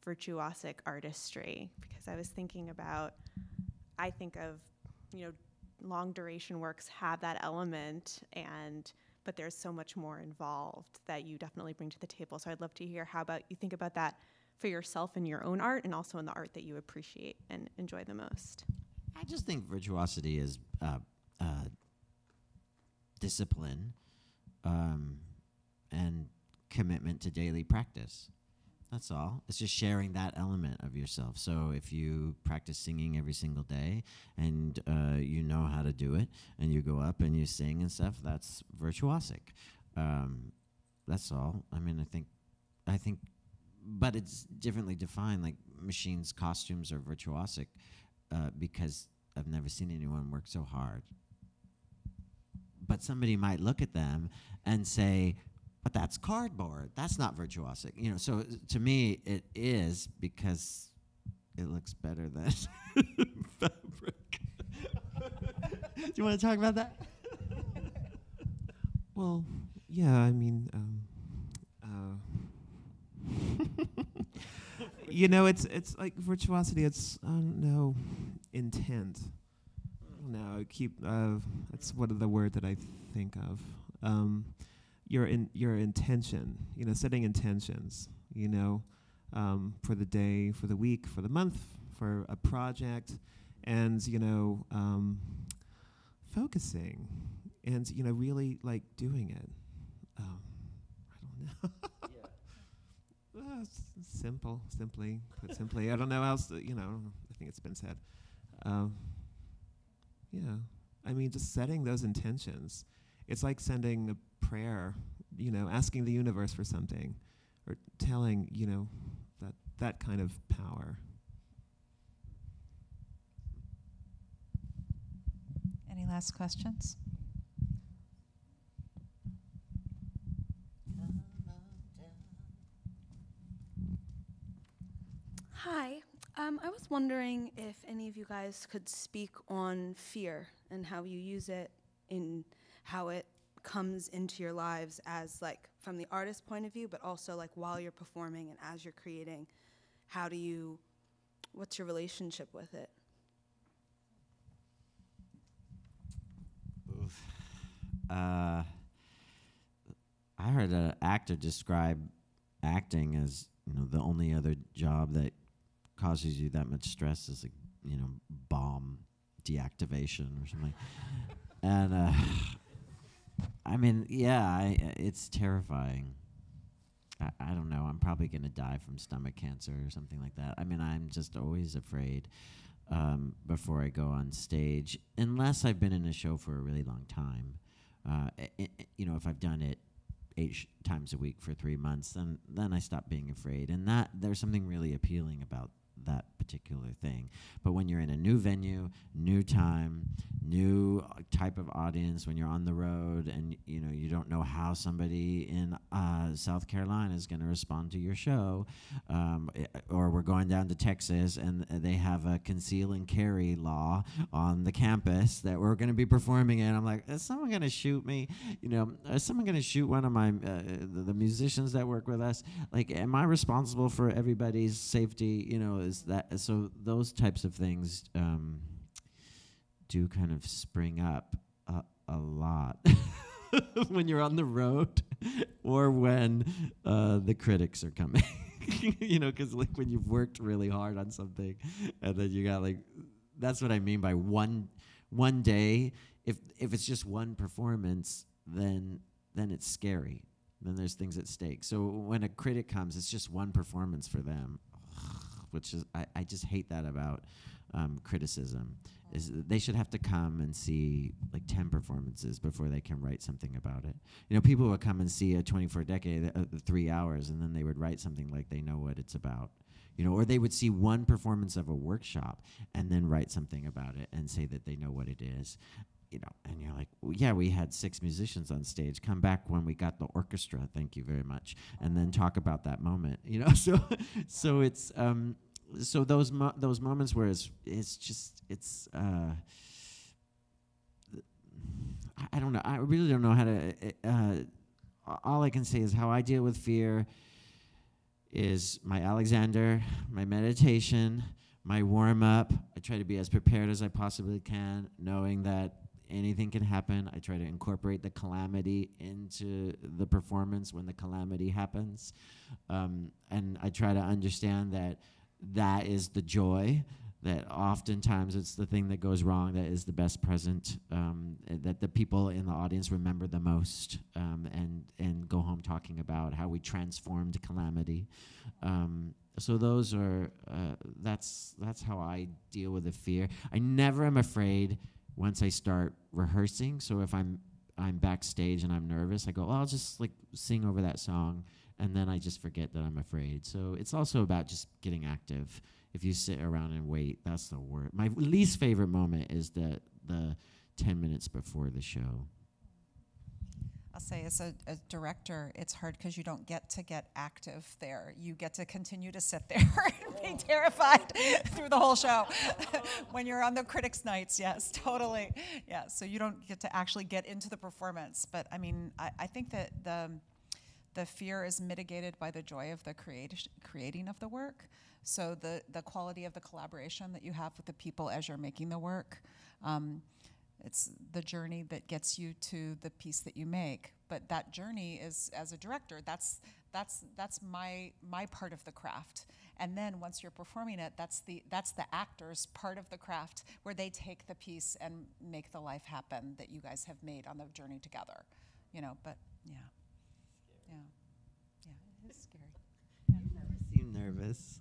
virtuosic artistry, because I was thinking about, I think of, you know, long duration works have that element, but there's so much more involved that you definitely bring to the table. So I'd love to hear how about you think about that for yourself in your own art and also in the art that you appreciate and enjoy the most. I just think virtuosity is discipline. And commitment to daily practice. That's all. It's just sharing that element of yourself. So if you practice singing every single day and you know how to do it and you go up and you sing and stuff, that's virtuosic. That's all. I mean, I think, but it's differently defined. Like, Machine's costumes are virtuosic because I've never seen anyone work so hard. But somebody might look at them and say, but that's cardboard. That's not virtuosic, you know. So to me, it is, because it looks better than fabric. Do you want to talk about that? Well, yeah. I mean, you know, it's like virtuosity. It's, I don't know, intent. No, keep. That's one of the words that I think of. Your intention, you know, setting intentions, you know, for the day, for the week, for the month, for a project, and, you know, focusing, and, you know, really, like, doing it. I don't know. Yeah. Simple, simply, put simply. I don't know how else, you know, I think it's been said. Yeah, I mean, just setting those intentions. It's like sending a prayer, you know, asking the universe for something, or telling, you know, that kind of power. Any last questions? Hi. I was wondering if any of you guys could speak on fear and how you use it, in how it comes into your lives as, like, from the artist's point of view, but also, like, while you're performing and as you're creating. How do you, what's your relationship with it? Oof. I heard an actor describe acting as, you know, the only other job that causes you that much stress is, like, you know, bomb deactivation or something. And I mean, yeah, it's terrifying. I don't know. I'm probably gonna die from stomach cancer or something like that. I mean, I'm just always afraid before I go on stage, unless I've been in a show for a really long time. You know, if I've done it 8 times a week for 3 months, then I stop being afraid. And that, there's something really appealing about that particular thing. But when you're in a new venue, new time, new type of audience, when you're on the road and you know, you don't know how somebody in South Carolina is going to respond to your show, or we're going down to Texas and they have a conceal and carry law on the campus that we're going to be performing in. I'm like, is someone going to shoot me? You know, is someone going to shoot one of my the musicians that work with us? Like, am I responsible for everybody's safety? You know, is that so? Those types of things do kind of spring up a lot when you're on the road or when the critics are coming. You know, because like when you've worked really hard on something, and then you got like, that's what I mean by one day. If it's just one performance, then it's scary. Then there's things at stake. So when a critic comes, it's just one performance for them. Which is, I just hate that about criticism. Is they should have to come and see like 10 performances before they can write something about it. You know, people would come and see a 24-decade, 3 hours, and then they would write something like they know what it's about. You know, or they would see one performance of a workshop and then write something about it and say that they know what it is. You know, and you're like, well, yeah, we had 6 musicians on stage. Come back when we got the orchestra, thank you very much, and then talk about that moment. You know, so so it's so those moments where it's just I don't know. I really don't know how to. All I can say is how I deal with fear is my Alexander, my meditation, my warm up. I try to be as prepared as I possibly can, knowing that anything can happen. I try to incorporate the calamity into the performance when the calamity happens. And I try to understand that that is the joy, that oftentimes it's the thing that goes wrong that is the best present, that the people in the audience remember the most, and go home talking about how we transformed calamity. So those are, that's how I deal with the fear. I never am afraid once I start rehearsing. So if I'm backstage and I'm nervous, I go, well, I'll just like sing over that song, and then I just forget that I'm afraid. So it's also about just getting active. If you sit around and wait, that's the worst. My least favorite moment is the 10 minutes before the show. I'll say, as a director, it's hard because you don't get to get active there. You get to continue to sit there and be terrified through the whole show. When you're on the critics' nights, yes, totally. Yeah, so you don't get to actually get into the performance. But, I mean, I think that the fear is mitigated by the joy of the creating of the work. So the quality of the collaboration that you have with the people as you're making the work, it's the journey that gets you to the piece that you make. But that journey is, as a director, that's my part of the craft. And then once you're performing it, that's the actor's part of the craft, where they take the piece and make the life happen that you guys have made on the journey together. You know, but yeah. Yeah. Yeah, it is scary. Yeah. You never seem nervous.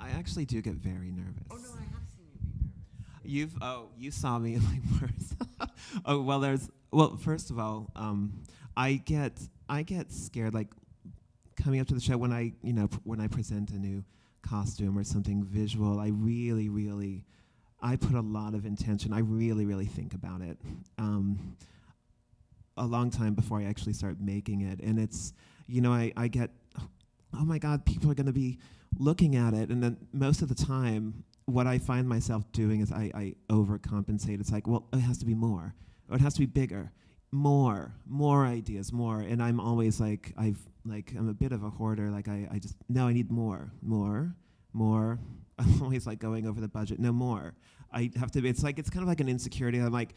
I actually do get very nervous. Oh, no, I have seen you be nervous. You saw me like worse. Oh, well, first of all, I get scared, like, coming up to the show when I, you know, when I present a new costume or something visual. I really, I put a lot of intention. I really think about it. A long time before I actually start making it, and it's, you know, I get, oh my God, people are going to be looking at it. And then most of the time, what I find myself doing is I overcompensate. It's like, well, it has to be more, or it has to be bigger, more ideas, more. And I'm always like, I'm a bit of a hoarder. Like I just, no, I need more. I'm always like going over the budget. No more. I have to. It's like, it's kind of like an insecurity. I'm like,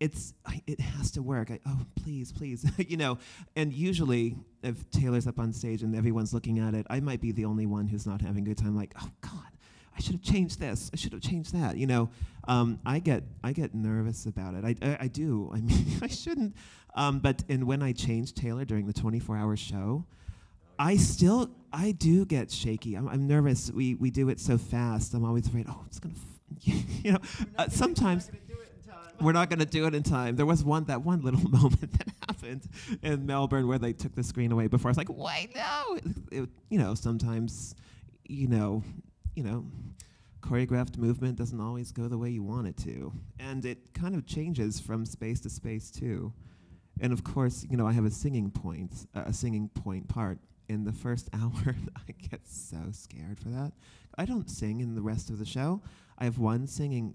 it has to work. Oh, please, you know. And usually, if Taylor's up on stage and everyone's looking at it, I might be the only one who's not having a good time. Like, oh God, I should have changed this. I should have changed that. You know, I get nervous about it. I do. I mean, I shouldn't. But when I changed Taylor during the 24-hour show, I do get shaky. I'm nervous. We do it so fast. I'm always afraid, oh, it's gonna, you know. Sometimes we're not gonna do it in time. There was one little moment that happened in Melbourne where they took the screen away before. I was like, why no? It, you know, sometimes, you know, choreographed movement doesn't always go the way you want it to, and it kind of changes from space to space too. And of course, you know, I have a singing point part. In the first hour, I get so scared for that. I don't sing in the rest of the show. I have one singing,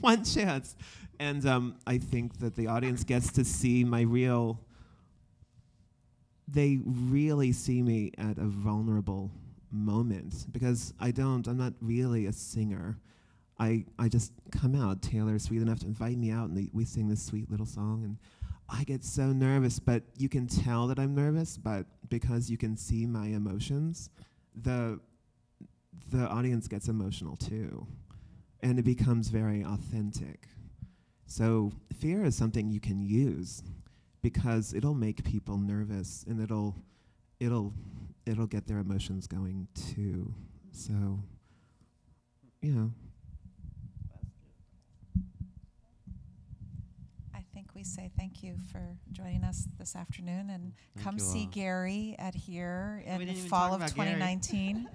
one chance. And I think that the audience gets to see my real, they really see me at a vulnerable moment, because I'm not really a singer. I just come out. Taylor's sweet enough to invite me out, and we sing this sweet little song, and I get so nervous, but you can tell that I'm nervous, but because you can see my emotions, the audience gets emotional too, and it becomes very authentic. So fear is something you can use, because it'll make people nervous, and it'll get their emotions going too. So, you know. We say thank you for joining us this afternoon, and come see Gary at Here in the fall of 2019.